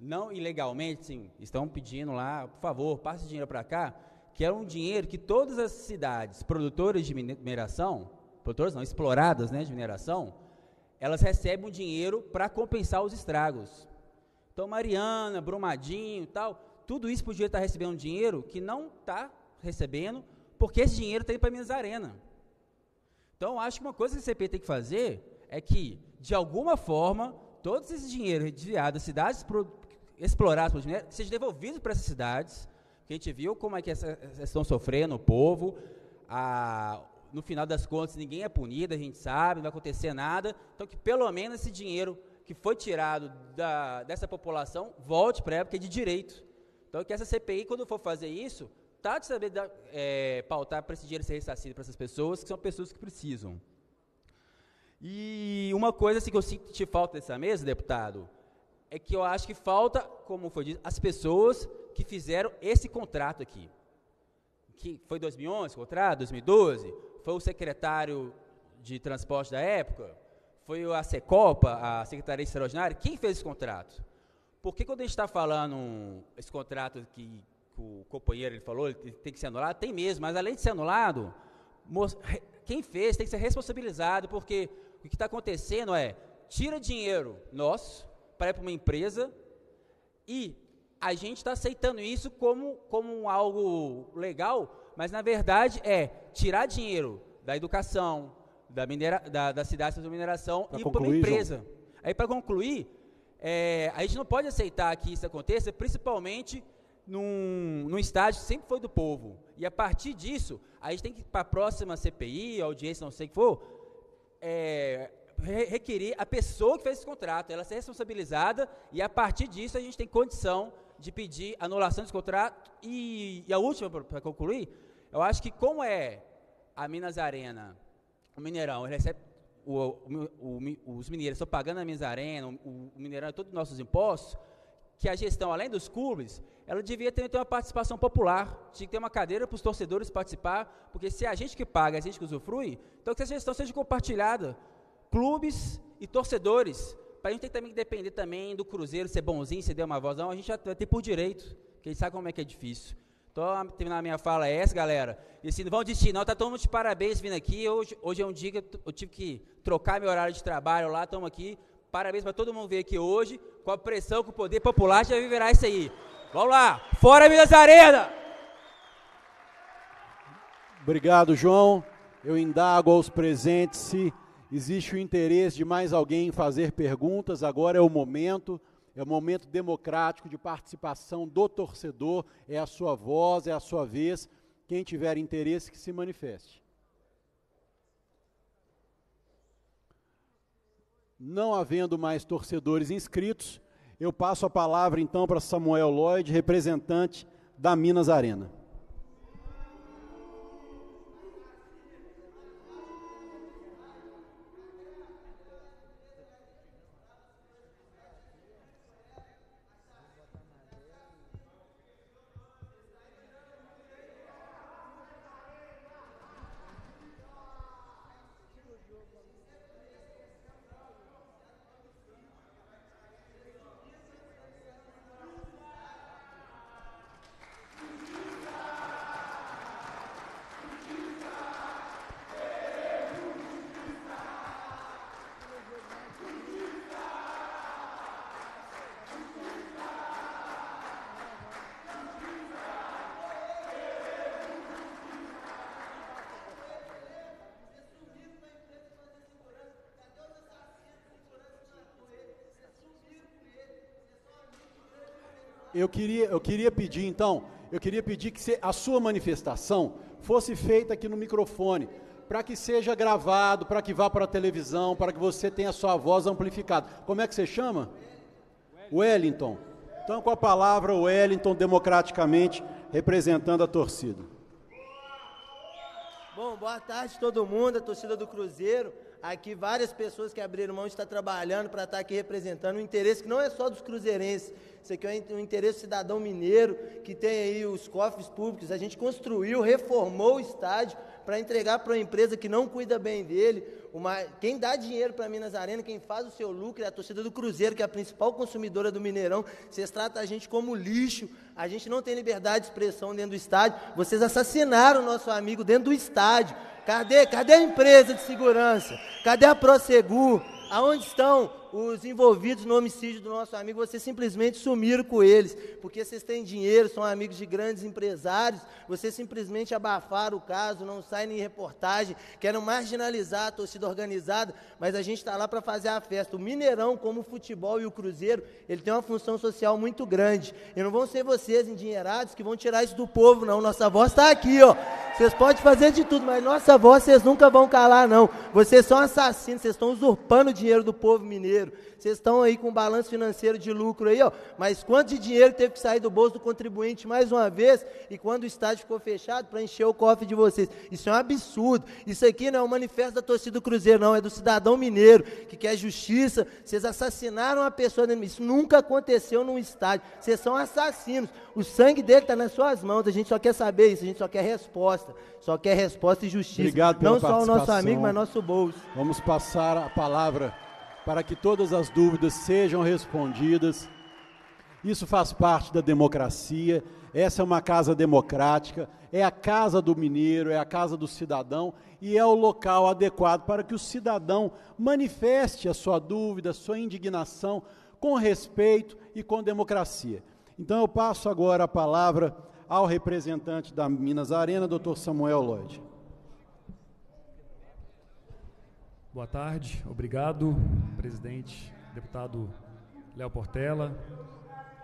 não ilegalmente, sim, estão pedindo lá, por favor, passe dinheiro para cá, que é um dinheiro que todas as cidades produtoras de mineração, produtoras não, exploradas, né, de mineração, elas recebem um dinheiro para compensar os estragos. Então, Mariana, Brumadinho e tal, tudo isso podia estar recebendo um dinheiro que não está recebendo, porque esse dinheiro está indo para a Minas Arena. Então, eu acho que uma coisa que o CP tem que fazer é que, de alguma forma, todo esse dinheiro desviado das cidades exploradas pelos minérios seja devolvido para essas cidades. A gente viu como é que estão sofrendo o povo, no final das contas ninguém é punido, a gente sabe, não vai acontecer nada, então que pelo menos esse dinheiro que foi tirado dessa população volte para a época de direito. Então que essa CPI, quando for fazer isso, tá de saber pautar para esse dinheiro ser ressarcido para essas pessoas, que são pessoas que precisam. E uma coisa assim, que eu senti falta dessa mesa, deputado, é que eu acho que falta, como foi dito, as pessoas que fizeram esse contrato aqui, que foi 2011 o contrato, 2012, foi o secretário de transporte da época, foi a SECOPA, a Secretaria Extraordinária, quem fez esse contrato? Porque quando a gente está falando esse contrato que o companheiro ele falou, ele tem que ser anulado, tem mesmo, mas além de ser anulado, quem fez tem que ser responsabilizado, porque o que está acontecendo é, tira dinheiro nosso para ir para uma empresa e a gente está aceitando isso como algo legal, mas, na verdade, é tirar dinheiro da educação, da cidade de mineração e ir para uma empresa. João. Aí, para concluir, a gente não pode aceitar que isso aconteça, principalmente num estádio que sempre foi do povo. E, a partir disso, a gente tem que, para a próxima CPI, audiência, não sei o que for, requerir a pessoa que fez esse contrato, ela ser responsabilizada, e, a partir disso, a gente tem condição de pedir anulação desse contrato. E a última, para concluir, eu acho que como é a Minas Arena, o Mineirão, ele recebe os mineiros estão pagando a Minas Arena, o Mineirão é todos os nossos impostos, que a gestão, além dos clubes, ela devia ter uma participação popular, tinha que ter uma cadeira para os torcedores participar, porque se a gente que paga, a gente que usufrui, então que essa gestão seja compartilhada, clubes e torcedores, para a gente ter que também depender também do Cruzeiro ser bonzinho, se der uma voz, não, a gente já tem por direito, porque a gente sabe como é que é difícil. Então, terminar a minha fala é essa, galera. E se não vão desistir, não, tá todo mundo de parabéns vindo aqui. Hoje é um dia que eu tive que trocar meu horário de trabalho lá, estamos aqui. Parabéns para todo mundo vir aqui hoje, com a pressão, com o poder popular, já viverá isso aí. Vamos lá, fora Minas Arena! Obrigado, João. Eu indago aos presentes se existe o interesse de mais alguém em fazer perguntas. Agora é o momento democrático de participação do torcedor, é a sua voz, é a sua vez. Quem tiver interesse, que se manifeste. Não havendo mais torcedores inscritos, eu passo a palavra, então, para Samuel Lloyd, representante da Minas Arena. Eu queria pedir que a sua manifestação fosse feita aqui no microfone, para que seja gravado, para que vá para a televisão, para que você tenha a sua voz amplificada. Como é que você chama? Wellington. Então, com a palavra, Wellington, democraticamente, representando a torcida. Bom, boa tarde a todo mundo, a torcida do Cruzeiro. Aqui várias pessoas que abriram mão de estar trabalhando para estar aqui representando um interesse que não é só dos cruzeirenses. Isso aqui é um interesse cidadão mineiro, que tem aí os cofres públicos. A gente construiu, reformou o estádio para entregar para uma empresa que não cuida bem dele. Quem dá dinheiro para Minas Arena, quem faz o seu lucro é a torcida do Cruzeiro, que é a principal consumidora do Mineirão. Vocês tratam a gente como lixo, a gente não tem liberdade de expressão dentro do estádio. Vocês assassinaram o nosso amigo dentro do estádio. Cadê a empresa de segurança? Cadê a Prosegur? Aonde estão os envolvidos no homicídio do nosso amigo? Vocês simplesmente sumiram com eles, porque vocês têm dinheiro, são amigos de grandes empresários, vocês simplesmente abafaram o caso, não saem em reportagem, querem marginalizar a torcida organizada, mas a gente está lá para fazer a festa. O Mineirão, como o futebol e o Cruzeiro, ele tem uma função social muito grande, e não vão ser vocês, endinheirados, que vão tirar isso do povo, não. Nossa voz está aqui, ó. Vocês podem fazer de tudo, mas nossa voz vocês nunca vão calar, não. Vocês são assassinos, vocês estão usurpando o dinheiro do povo mineiro. Vocês estão aí com um balanço financeiro de lucro aí, ó. Mas quanto de dinheiro teve que sair do bolso do contribuinte mais uma vez, e quando o estádio ficou fechado para encher o cofre de vocês? Isso é um absurdo. Isso aqui não é um manifesto da torcida do Cruzeiro, não. É do cidadão mineiro, que quer justiça. Vocês assassinaram uma pessoa dentro. Isso nunca aconteceu num estádio. Vocês são assassinos. O sangue dele está nas suas mãos. A gente só quer saber isso. A gente só quer resposta. Só quer resposta e justiça. Obrigado pela participação. Não só o nosso amigo, mas nosso bolso. Vamos passar a palavra para que todas as dúvidas sejam respondidas. Isso faz parte da democracia, essa é uma casa democrática, é a casa do mineiro, é a casa do cidadão, e é o local adequado para que o cidadão manifeste a sua dúvida, a sua indignação, com respeito e com democracia. Então eu passo agora a palavra ao representante da Minas Arena, Dr. Samuel Lloyd. Boa tarde, obrigado, presidente, deputado Léo Portela.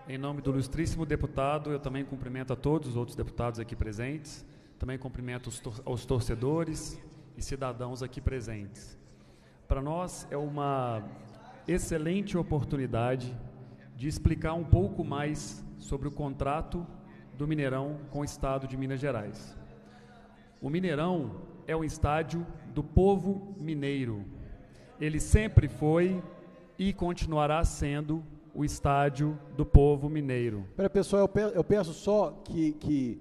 Em nome do ilustríssimo deputado, eu também cumprimento a todos os outros deputados aqui presentes, também cumprimento aos torcedores e cidadãos aqui presentes. Para nós é uma excelente oportunidade de explicar um pouco mais sobre o contrato do Mineirão com o Estado de Minas Gerais. O Mineirão é um estádio do povo mineiro. Ele sempre foi e continuará sendo o estádio do povo mineiro. Pera, pessoal, eu peço só que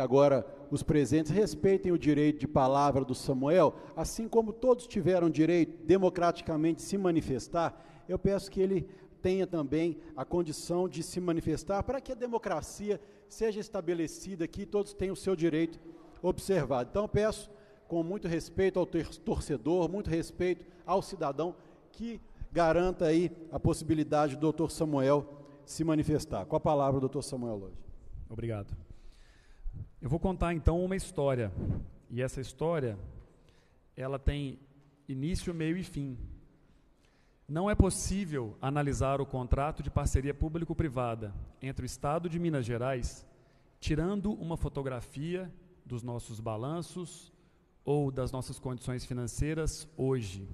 agora os presentes respeitem o direito de palavra do Samuel, assim como todos tiveram direito democraticamente de se manifestar, eu peço que ele tenha também a condição de se manifestar para que a democracia seja estabelecida aqui e todos tenham o seu direito observado. Então, eu peço, com muito respeito ao torcedor, muito respeito ao cidadão, que garanta aí a possibilidade do doutor Samuel se manifestar. Com a palavra, doutor Samuel Lloyd. Obrigado. Eu vou contar, então, uma história. E essa história, ela tem início, meio e fim. Não é possível analisar o contrato de parceria público-privada entre o Estado de Minas Gerais, tirando uma fotografia dos nossos balanços ou das nossas condições financeiras hoje.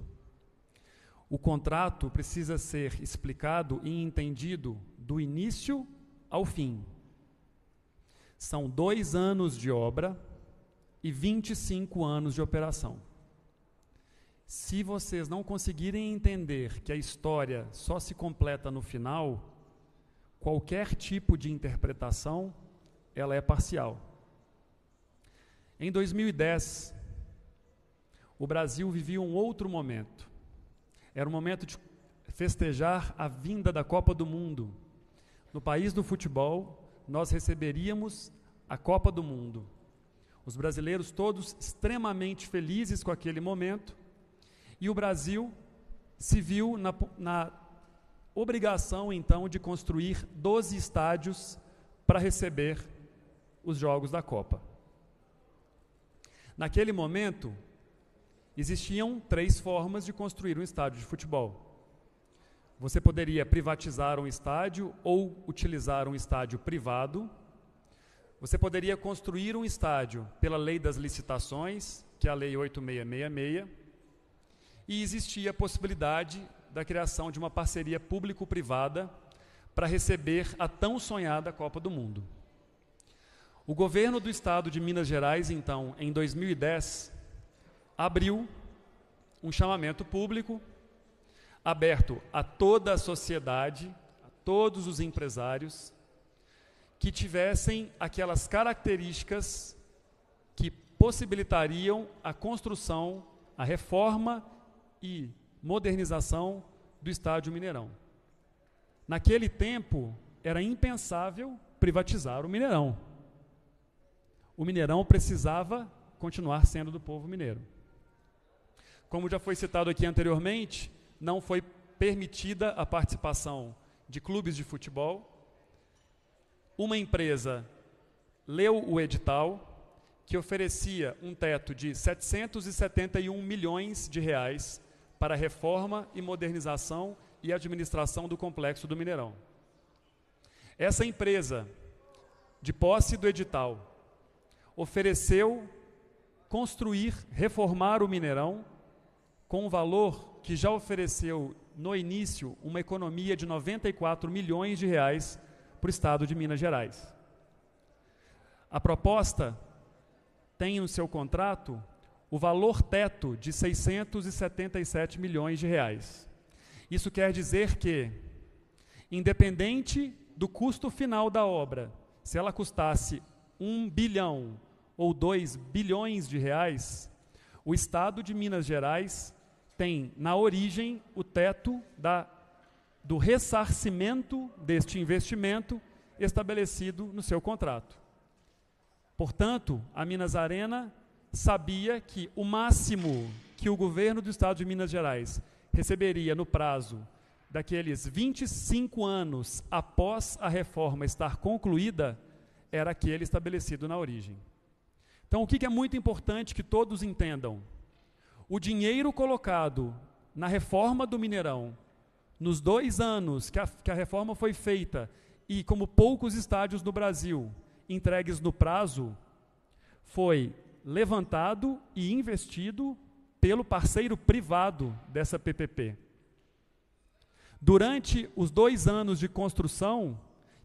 O contrato precisa ser explicado e entendido do início ao fim. São 2 anos de obra e 25 anos de operação. Se vocês não conseguirem entender que a história só se completa no final, qualquer tipo de interpretação, ela é parcial. Em 2010, o Brasil vivia um outro momento. Era um momento de festejar a vinda da Copa do Mundo. No país do futebol, nós receberíamos a Copa do Mundo. Os brasileiros todos extremamente felizes com aquele momento, e o Brasil se viu na obrigação, então, de construir 12 estádios para receber os jogos da Copa. Naquele momento, existiam 3 formas de construir um estádio de futebol. Você poderia privatizar um estádio ou utilizar um estádio privado. Você poderia construir um estádio pela lei das licitações, que é a lei 8666. E existia a possibilidade da criação de uma parceria público-privada para receber a tão sonhada Copa do Mundo. O governo do Estado de Minas Gerais, então, em 2010, abriu um chamamento público, aberto a toda a sociedade, a todos os empresários, que tivessem aquelas características que possibilitariam a construção, a reforma e modernização do Estádio Mineirão. Naquele tempo, era impensável privatizar o Mineirão. O Mineirão precisava continuar sendo do povo mineiro. Como já foi citado aqui anteriormente, não foi permitida a participação de clubes de futebol. Uma empresa leu o edital, que oferecia um teto de R$ 771 milhões para a reforma e modernização e administração do complexo do Mineirão. Essa empresa, de posse do edital, ofereceu construir, reformar o Mineirão com um valor que já ofereceu, no início, uma economia de R$ 94 milhões para o Estado de Minas Gerais. A proposta tem no seu contrato o valor teto de R$ 677 milhões. Isso quer dizer que, independente do custo final da obra, se ela custasse R$ 1 bilhão ou R$ 2 bilhões, o Estado de Minas Gerais tem, na origem, o teto do ressarcimento deste investimento estabelecido no seu contrato. Portanto, a Minas Arena sabia que o máximo que o governo do Estado de Minas Gerais receberia no prazo daqueles 25 anos após a reforma estar concluída era aquele estabelecido na origem. Então, o que é muito importante que todos entendam? O dinheiro colocado na reforma do Mineirão, nos 2 anos que a reforma foi feita, e como poucos estádios no Brasil entregues no prazo, foi levantado e investido pelo parceiro privado dessa PPP. Durante os 2 anos de construção,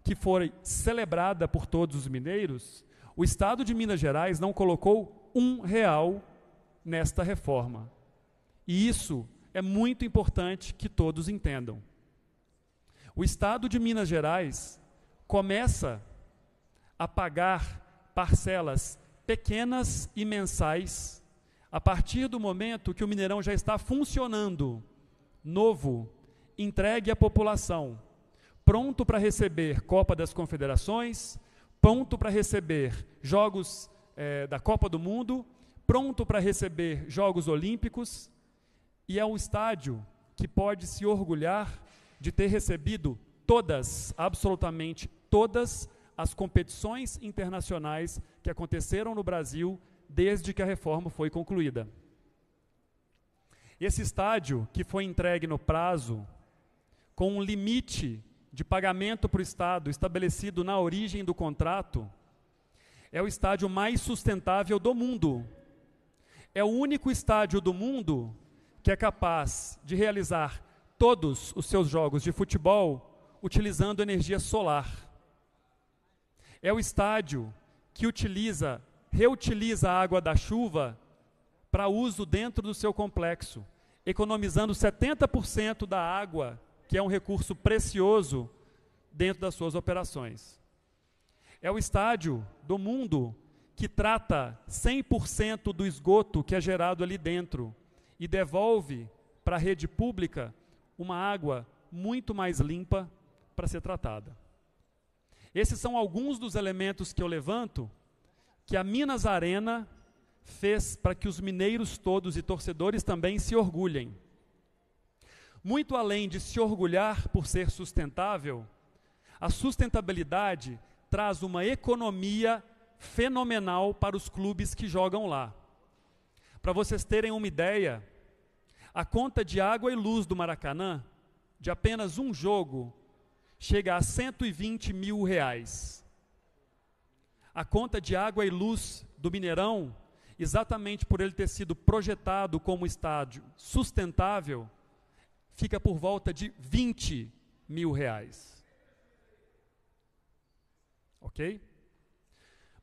que foi celebrada por todos os mineiros, o Estado de Minas Gerais não colocou R$ 1 nesta reforma. E isso é muito importante que todos entendam. O Estado de Minas Gerais começa a pagar parcelas pequenas e mensais, a partir do momento que o Mineirão já está funcionando, novo, entregue à população, pronto para receber Copa das Confederações, pronto para receber jogos da Copa do Mundo, pronto para receber Jogos Olímpicos, e é um estádio que pode se orgulhar de ter recebido todas, absolutamente todas, as competições internacionais que aconteceram no Brasil desde que a reforma foi concluída. Esse estádio, que foi entregue no prazo, com um limite de pagamento para o Estado estabelecido na origem do contrato, é o estádio mais sustentável do mundo. É o único estádio do mundo que é capaz de realizar todos os seus jogos de futebol utilizando energia solar. É o estádio que reutiliza a água da chuva para uso dentro do seu complexo, economizando 70% da água, que é um recurso precioso dentro das suas operações. É o estádio do mundo que trata 100% do esgoto que é gerado ali dentro e devolve para a rede pública uma água muito mais limpa para ser tratada. Esses são alguns dos elementos que eu levanto que a Minas Arena fez para que os mineiros todos e torcedores também se orgulhem. Muito além de se orgulhar por ser sustentável, a sustentabilidade traz uma economia fenomenal para os clubes que jogam lá. Para vocês terem uma ideia, a conta de água e luz do Maracanã, de apenas um jogo, chega a R$ 120 mil. A conta de água e luz do Mineirão, exatamente por ele ter sido projetado como estádio sustentável, fica por volta de R$ 20 mil. Ok?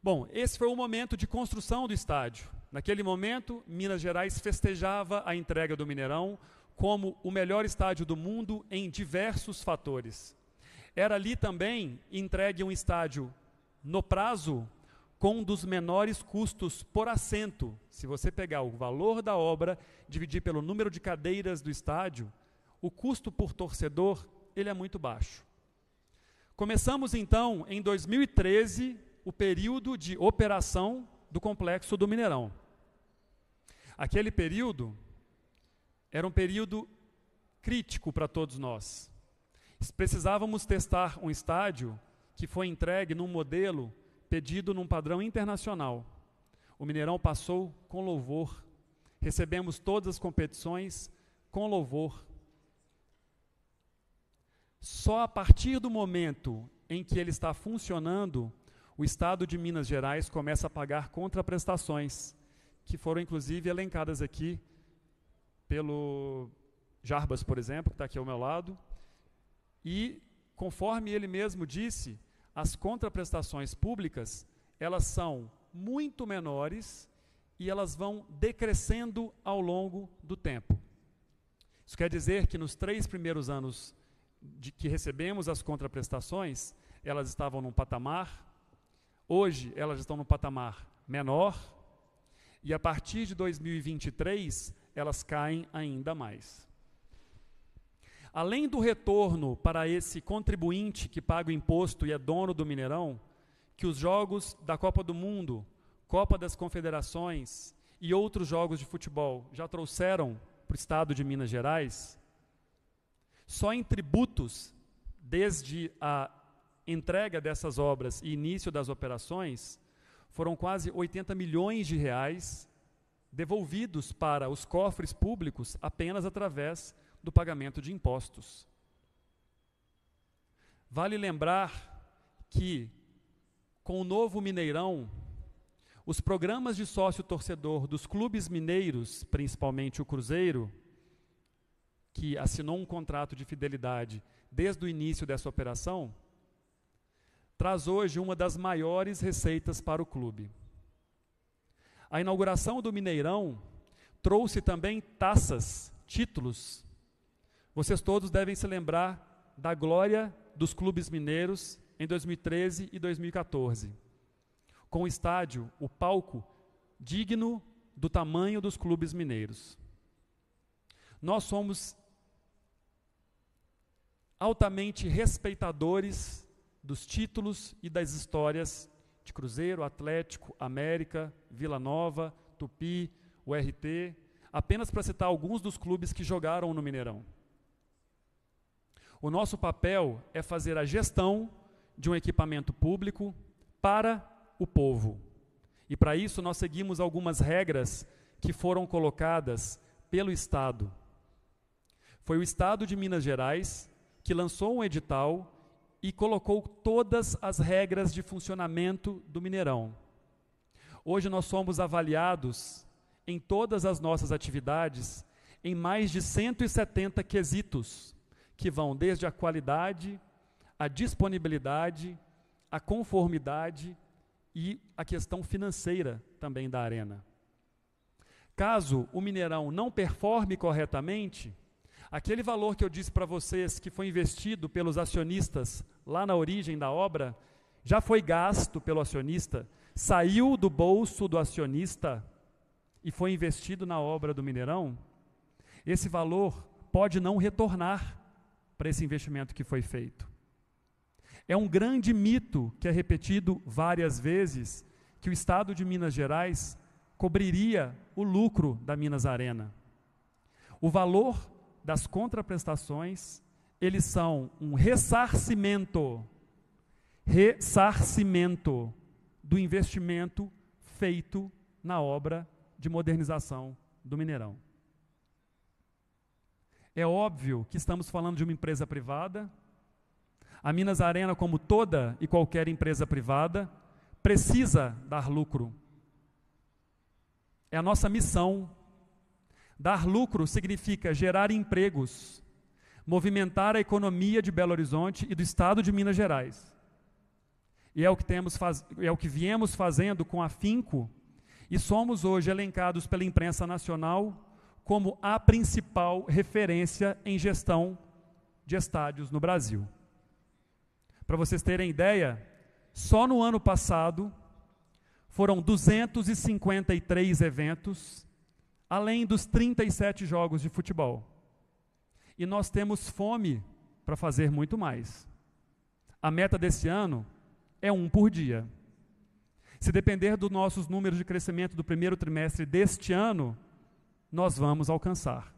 Bom, esse foi o momento de construção do estádio. Naquele momento, Minas Gerais festejava a entrega do Mineirão como o melhor estádio do mundo em diversos fatores. Era ali também entregue um estádio no prazo com um dos menores custos por assento. Se você pegar o valor da obra, dividir pelo número de cadeiras do estádio, o custo por torcedor, ele é muito baixo. Começamos então, em 2013, o período de operação do complexo do Mineirão. Aquele período era um período crítico para todos nós. Precisávamos testar um estádio que foi entregue num modelo pedido num padrão internacional. O Mineirão passou com louvor. Recebemos todas as competições com louvor. Só a partir do momento em que ele está funcionando, o Estado de Minas Gerais começa a pagar contraprestações, que foram inclusive elencadas aqui pelo Jarbas, por exemplo, que está aqui ao meu lado. E, conforme ele mesmo disse, as contraprestações públicas, elas são muito menores e elas vão decrescendo ao longo do tempo. Isso quer dizer que nos 3 primeiros anos de que recebemos as contraprestações, elas estavam num patamar, hoje elas estão num patamar menor, e a partir de 2023, elas caem ainda mais. Além do retorno para esse contribuinte que paga o imposto e é dono do Mineirão, que os jogos da Copa do Mundo, Copa das Confederações e outros jogos de futebol já trouxeram para o Estado de Minas Gerais, só em tributos, desde a entrega dessas obras e início das operações, foram quase R$ 80 milhões devolvidos para os cofres públicos apenas através do pagamento de impostos. Vale lembrar que, com o novo Mineirão, os programas de sócio-torcedor dos clubes mineiros, principalmente o Cruzeiro, que assinou um contrato de fidelidade desde o início dessa operação, traz hoje uma das maiores receitas para o clube. A inauguração do Mineirão trouxe também taças, títulos. Vocês todos devem se lembrar da glória dos clubes mineiros em 2013 e 2014. com o estádio, o palco, digno do tamanho dos clubes mineiros. Nós somos altamente respeitadores dos títulos e das histórias de Cruzeiro, Atlético, América, Vila Nova, Tupi, URT, apenas para citar alguns dos clubes que jogaram no Mineirão. O nosso papel é fazer a gestão de um equipamento público para o povo. E para isso nós seguimos algumas regras que foram colocadas pelo Estado. Foi o Estado de Minas Gerais que lançou um edital e colocou todas as regras de funcionamento do Mineirão. Hoje nós somos avaliados em todas as nossas atividades em mais de 170 quesitos, que vão desde a qualidade, a disponibilidade, a conformidade e a questão financeira também da arena. Caso o Mineirão não performe corretamente, aquele valor que eu disse para vocês que foi investido pelos acionistas lá na origem da obra, já foi gasto pelo acionista, saiu do bolso do acionista e foi investido na obra do Mineirão, esse valor pode não retornar para esse investimento que foi feito. É um grande mito que é repetido várias vezes que o Estado de Minas Gerais cobriria o lucro da Minas Arena. O valor das contraprestações, eles são um ressarcimento do investimento feito na obra de modernização do Mineirão. É óbvio que estamos falando de uma empresa privada. A Minas Arena, como toda e qualquer empresa privada, precisa dar lucro. É a nossa missão. Dar lucro significa gerar empregos, movimentar a economia de Belo Horizonte e do Estado de Minas Gerais. E é o que viemos fazendo com afinco e somos hoje elencados pela imprensa nacional como a principal referência em gestão de estádios no Brasil. Para vocês terem ideia, só no ano passado foram 253 eventos, além dos 37 jogos de futebol. E nós temos fome para fazer muito mais. A meta desse ano é um por dia. Se depender dos nossos números de crescimento do primeiro trimestre deste ano, nós vamos alcançar.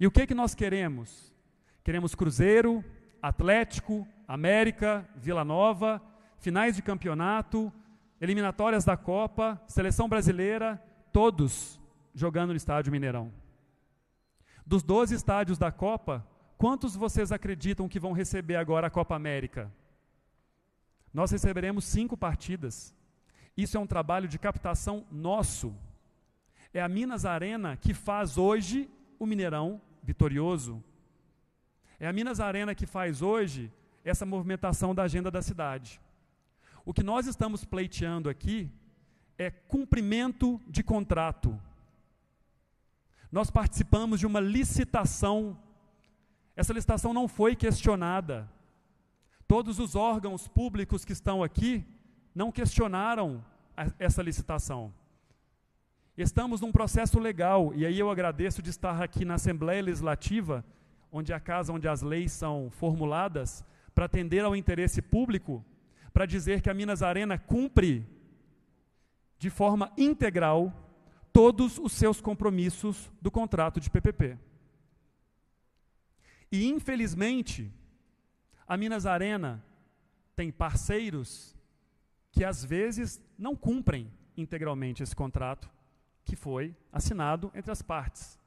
E o que é que nós queremos? Queremos Cruzeiro, Atlético, América, Vila Nova, finais de campeonato, eliminatórias da Copa, seleção brasileira, todos jogando no estádio Mineirão. Dos 12 estádios da Copa, quantos vocês acreditam que vão receber agora a Copa América? Nós receberemos 5 partidas. Isso é um trabalho de captação nosso. É a Minas Arena que faz hoje o Mineirão vitorioso. É a Minas Arena que faz hoje essa movimentação da agenda da cidade. O que nós estamos pleiteando aqui é cumprimento de contrato. Nós participamos de uma licitação. Essa licitação não foi questionada. Todos os órgãos públicos que estão aqui não questionaram essa licitação. Estamos num processo legal, e aí eu agradeço de estar aqui na Assembleia Legislativa, onde é a casa onde as leis são formuladas, para atender ao interesse público, para dizer que a Minas Arena cumpre de forma integral todos os seus compromissos do contrato de PPP. E, infelizmente, a Minas Arena tem parceiros que, às vezes, não cumprem integralmente esse contrato que foi assinado entre as partes.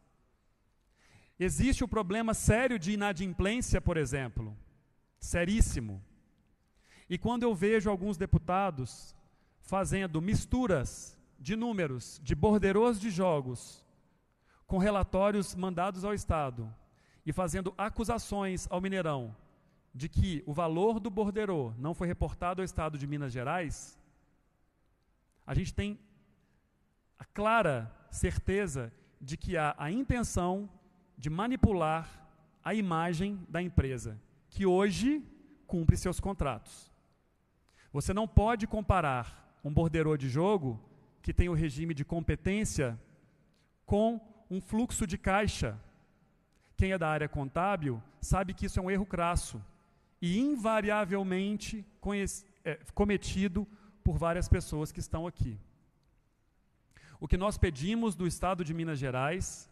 Existe o problema sério de inadimplência, por exemplo, seríssimo. E quando eu vejo alguns deputados fazendo misturas de números, de borderôs de jogos, com relatórios mandados ao Estado, e fazendo acusações ao Mineirão de que o valor do borderô não foi reportado ao Estado de Minas Gerais, a gente tem a clara certeza de que há a intenção de manipular a imagem da empresa, que hoje cumpre seus contratos. Você não pode comparar um borderô de jogo, que tem o regime de competência, com um fluxo de caixa. Quem é da área contábil sabe que isso é um erro crasso e invariavelmente cometido por várias pessoas que estão aqui. O que nós pedimos do Estado de Minas Gerais,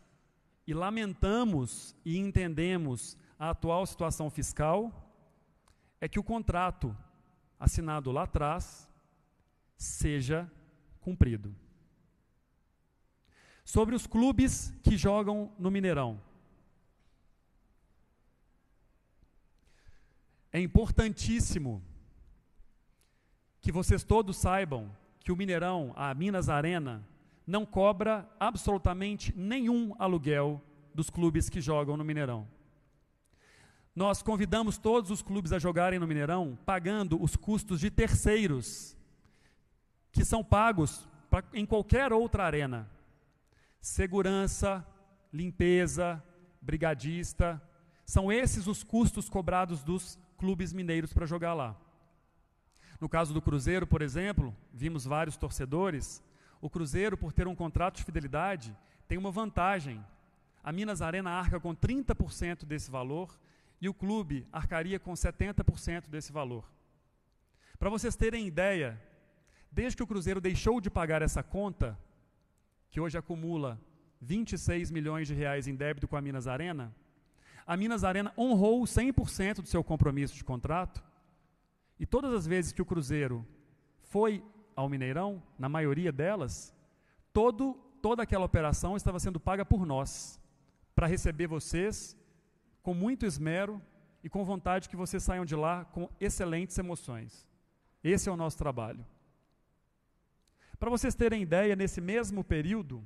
e lamentamos e entendemos a atual situação fiscal, é que o contrato assinado lá atrás seja cumprido. Sobre os clubes que jogam no Mineirão. É importantíssimo que vocês todos saibam que o Mineirão, a Minas Arena, não cobra absolutamente nenhum aluguel dos clubes que jogam no Mineirão. Nós convidamos todos os clubes a jogarem no Mineirão pagando os custos de terceiros, que são pagos em qualquer outra arena. Segurança, limpeza, brigadista, são esses os custos cobrados dos clubes mineiros para jogar lá. No caso do Cruzeiro, por exemplo, vimos vários torcedores. O Cruzeiro, por ter um contrato de fidelidade, tem uma vantagem. A Minas Arena arca com 30% desse valor e o clube arcaria com 70% desse valor. Para vocês terem ideia, desde que o Cruzeiro deixou de pagar essa conta, que hoje acumula 26 milhões de reais em débito com a Minas Arena honrou 100% do seu compromisso de contrato e todas as vezes que o Cruzeiro foi ao Mineirão, na maioria delas, toda aquela operação estava sendo paga por nós, para receber vocês com muito esmero e com vontade que vocês saiam de lá com excelentes emoções. Esse é o nosso trabalho. Para vocês terem ideia, nesse mesmo período,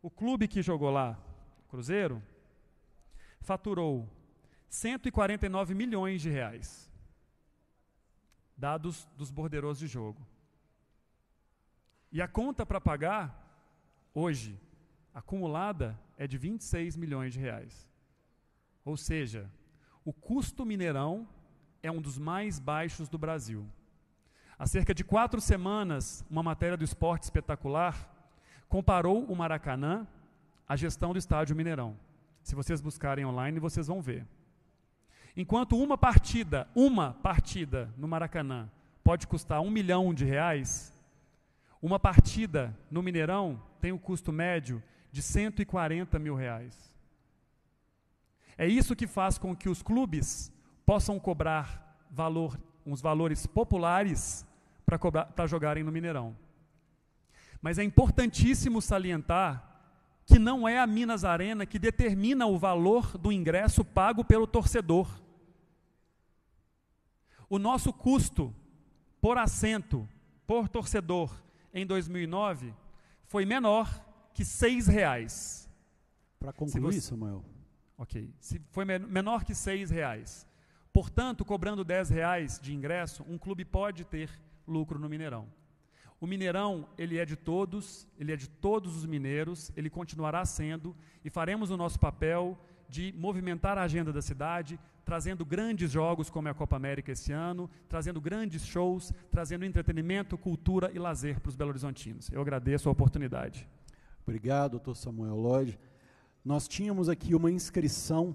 o clube que jogou lá, Cruzeiro, faturou 149 milhões de reais, dados dos borderôs de jogo. E a conta para pagar, hoje, acumulada, é de 26 milhões de reais. Ou seja, o custo Mineirão é um dos mais baixos do Brasil. Há cerca de 4 semanas, uma matéria do Esporte Espetacular comparou o Maracanã à gestão do estádio Mineirão. Se vocês buscarem online, vocês vão ver. Enquanto uma partida no Maracanã pode custar R$1 milhão, uma partida no Mineirão tem um custo médio de R$140 mil. É isso que faz com que os clubes possam cobrar uns valores populares para jogarem no Mineirão. Mas é importantíssimo salientar que não é a Minas Arena que determina o valor do ingresso pago pelo torcedor. O nosso custo por assento, por torcedor, em 2009, foi menor que R$6. Para concluir, Samuel. Ok. Foi menor que R$6. Portanto, cobrando R$10 de ingresso, um clube pode ter lucro no Mineirão. O Mineirão, ele é de todos os mineiros, ele continuará sendo, e faremos o nosso papel de movimentar a agenda da cidade, trazendo grandes jogos como a Copa América esse ano, trazendo grandes shows, trazendo entretenimento, cultura e lazer para os belo-horizontinos. Eu agradeço a oportunidade. Obrigado, doutor Samuel Lloyd. Nós tínhamos aqui uma inscrição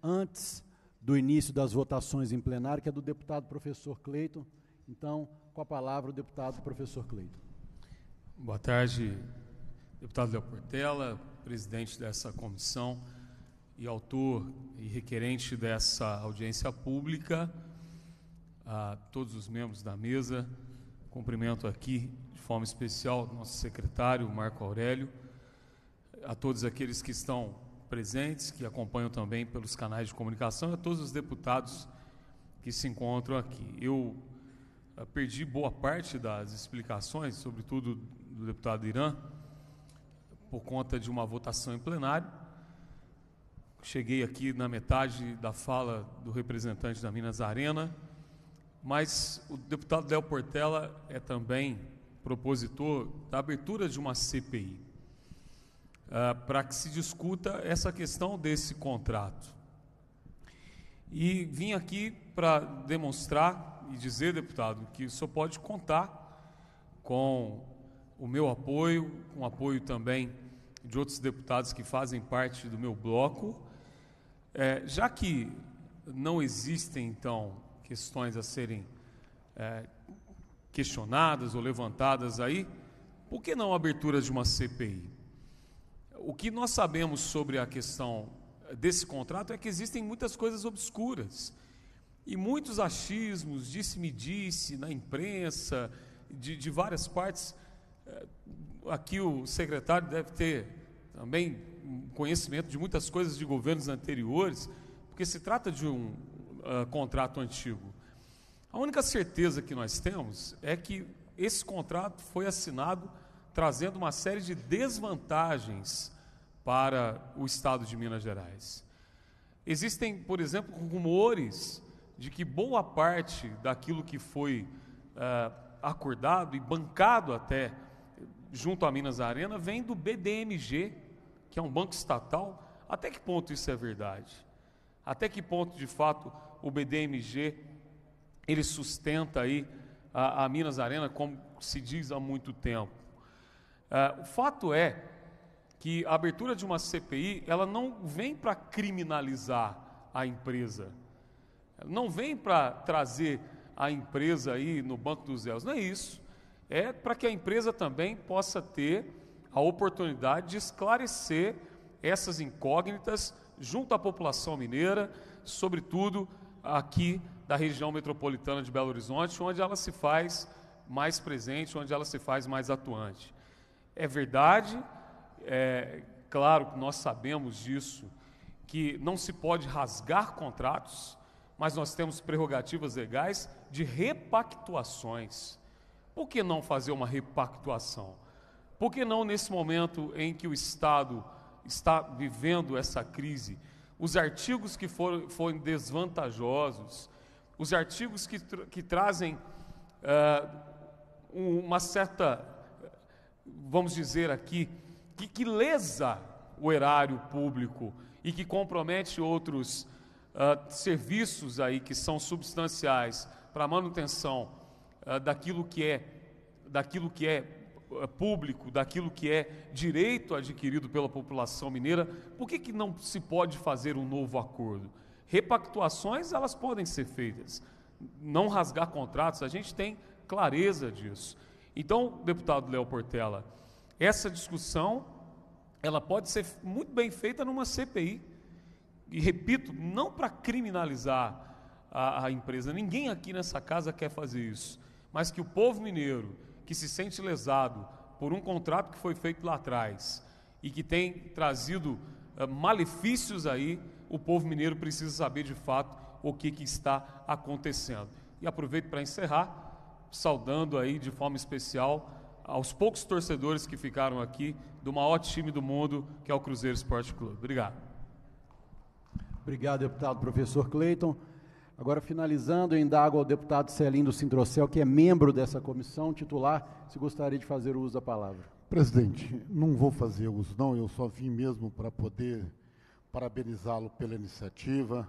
antes do início das votações em plenário, que é do deputado professor Cleiton. Então, com a palavra, o deputado professor Cleiton. Boa tarde, deputado Léo Portela, presidente dessa comissão, e autor e requerente dessa audiência pública, a todos os membros da mesa. Cumprimento aqui, de forma especial, nosso secretário, Marco Aurélio, a todos aqueles que estão presentes, que acompanham também pelos canais de comunicação, e a todos os deputados que se encontram aqui. Eu perdi boa parte das explicações, sobretudo do deputado Irã, por conta de uma votação em plenário. Cheguei aqui na metade da fala do representante da Minas Arena, mas o deputado Léo Portela é também propositor da abertura de uma CPI, para que se discuta essa questão desse contrato. E vim aqui para demonstrar e dizer, deputado, que o senhor pode contar com o meu apoio, com o apoio também de outros deputados que fazem parte do meu bloco. Já que não existem, então, questões a serem questionadas ou levantadas aí, por que não a abertura de uma CPI? O que nós sabemos sobre a questão desse contrato é que existem muitas coisas obscuras e muitos achismos, disse-me-disse, na imprensa, de várias partes. Aqui o secretário deve ter também conhecimento de muitas coisas de governos anteriores, porque se trata de um contrato antigo. A única certeza que nós temos é que esse contrato foi assinado trazendo uma série de desvantagens para o Estado de Minas Gerais. Existem, por exemplo, rumores de que boa parte daquilo que foi acordado e bancado até junto à Minas Arena vem do BDMG, que é um banco estatal. Até que ponto isso é verdade? Até que ponto, de fato, o BDMG ele sustenta aí a Minas Arena, como se diz há muito tempo? O fato é que a abertura de uma CPI, ela não vem para criminalizar a empresa, ela não vem para trazer a empresa aí no banco dos réus, não é isso. É para que a empresa também possa ter a oportunidade de esclarecer essas incógnitas junto à população mineira, sobretudo aqui da região metropolitana de Belo Horizonte, onde ela se faz mais presente, onde ela se faz mais atuante. É verdade, claro que nós sabemos disso, que não se pode rasgar contratos, mas nós temos prerrogativas legais de repactuações. Por que não fazer uma repactuação? Por que não, nesse momento em que o Estado está vivendo essa crise, os artigos que foram desvantajosos, os artigos que trazem uma certa, vamos dizer aqui, que lesa o erário público e que compromete outros serviços aí que são substanciais para a manutenção daquilo que é público, daquilo que é direito adquirido pela população mineira. Por que não se pode fazer um novo acordo? Repactuações, elas podem ser feitas, não rasgar contratos, a gente tem clareza disso. Então, deputado Léo Portela, essa discussão, ela pode ser muito bem feita numa CPI, e repito, não para criminalizar a empresa, ninguém aqui nessa casa quer fazer isso, mas que o povo mineiro, que se sente lesado por um contrato que foi feito lá atrás, e que tem trazido malefícios aí, o povo mineiro precisa saber de fato o que está acontecendo. E aproveito para encerrar, saudando aí de forma especial aos poucos torcedores que ficaram aqui do maior time do mundo, que é o Cruzeiro Esporte Clube. Obrigado. Obrigado, deputado professor Cleiton. Agora, finalizando, eu indago ao deputado Celindo Sintrocel, que é membro dessa comissão titular, se gostaria de fazer uso da palavra. Presidente, não vou fazer uso, não, eu só vim mesmo para poder parabenizá-lo pela iniciativa,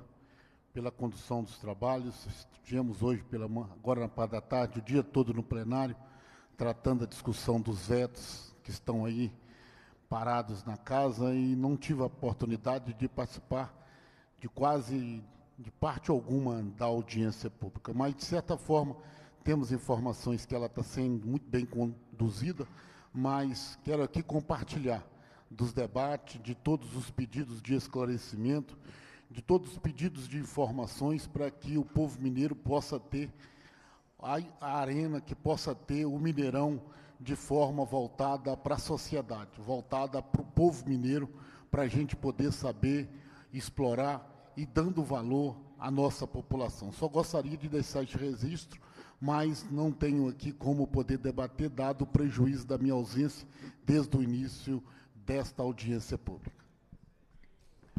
pela condução dos trabalhos. Estivemos hoje, agora na parte da tarde, o dia todo no plenário, tratando a discussão dos vetos que estão aí parados na casa, e não tive a oportunidade de participar de parte alguma da audiência pública. Mas, de certa forma, temos informações que ela está sendo muito bem conduzida, mas quero aqui compartilhar dos debates, de todos os pedidos de esclarecimento, de todos os pedidos de informações para que o povo mineiro possa ter a arena, que possa ter o Mineirão de forma voltada para a sociedade, voltada para o povo mineiro, para a gente poder saber explorar e dando valor à nossa população. Só gostaria de deixar esse registro, mas não tenho aqui como poder debater, dado o prejuízo da minha ausência desde o início desta audiência pública.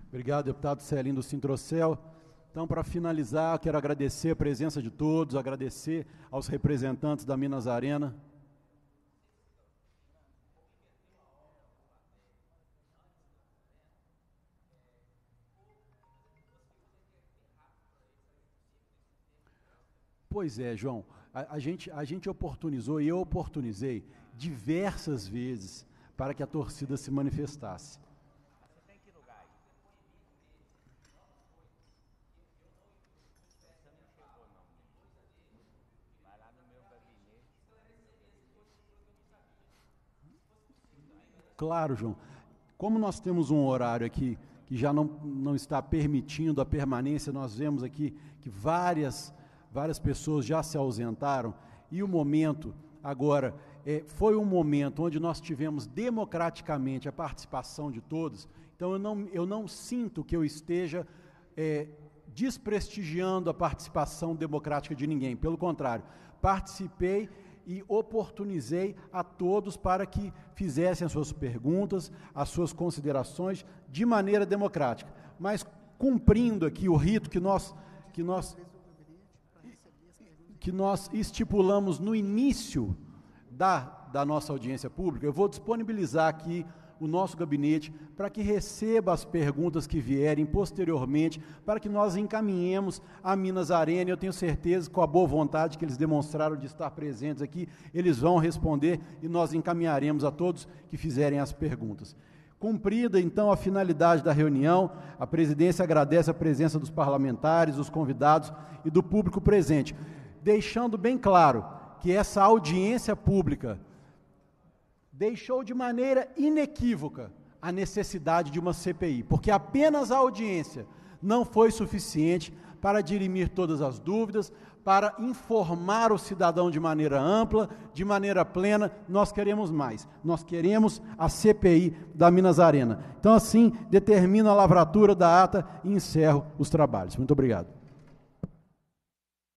Obrigado, deputado Celindo Sintrocel. Então, para finalizar, quero agradecer a presença de todos, agradecer aos representantes da Minas Arena. Pois é, João, a gente oportunizou e eu oportunizei diversas vezes para que a torcida se manifestasse. Claro, João. Como nós temos um horário aqui que já não está permitindo a permanência, nós vemos aqui que várias pessoas já se ausentaram, e o momento agora foi um momento onde nós tivemos democraticamente a participação de todos, então eu não sinto que eu esteja desprestigiando a participação democrática de ninguém, pelo contrário, participei e oportunizei a todos para que fizessem as suas perguntas, as suas considerações de maneira democrática, mas cumprindo aqui o rito que nós estipulamos no início da nossa audiência pública. Eu vou disponibilizar aqui o nosso gabinete para que receba as perguntas que vierem posteriormente, para que nós encaminhemos a Minas Arena. Eu tenho certeza que, com a boa vontade que eles demonstraram de estar presentes aqui, eles vão responder e nós encaminharemos a todos que fizerem as perguntas. Cumprida, então, a finalidade da reunião, a presidência agradece a presença dos parlamentares, dos convidados e do público presente, deixando bem claro que essa audiência pública deixou de maneira inequívoca a necessidade de uma CPI, porque apenas a audiência não foi suficiente para dirimir todas as dúvidas, para informar o cidadão de maneira ampla, de maneira plena. Nós queremos mais, nós queremos a CPI da Minas Arena. Então, assim, determino a lavratura da ata e encerro os trabalhos. Muito obrigado.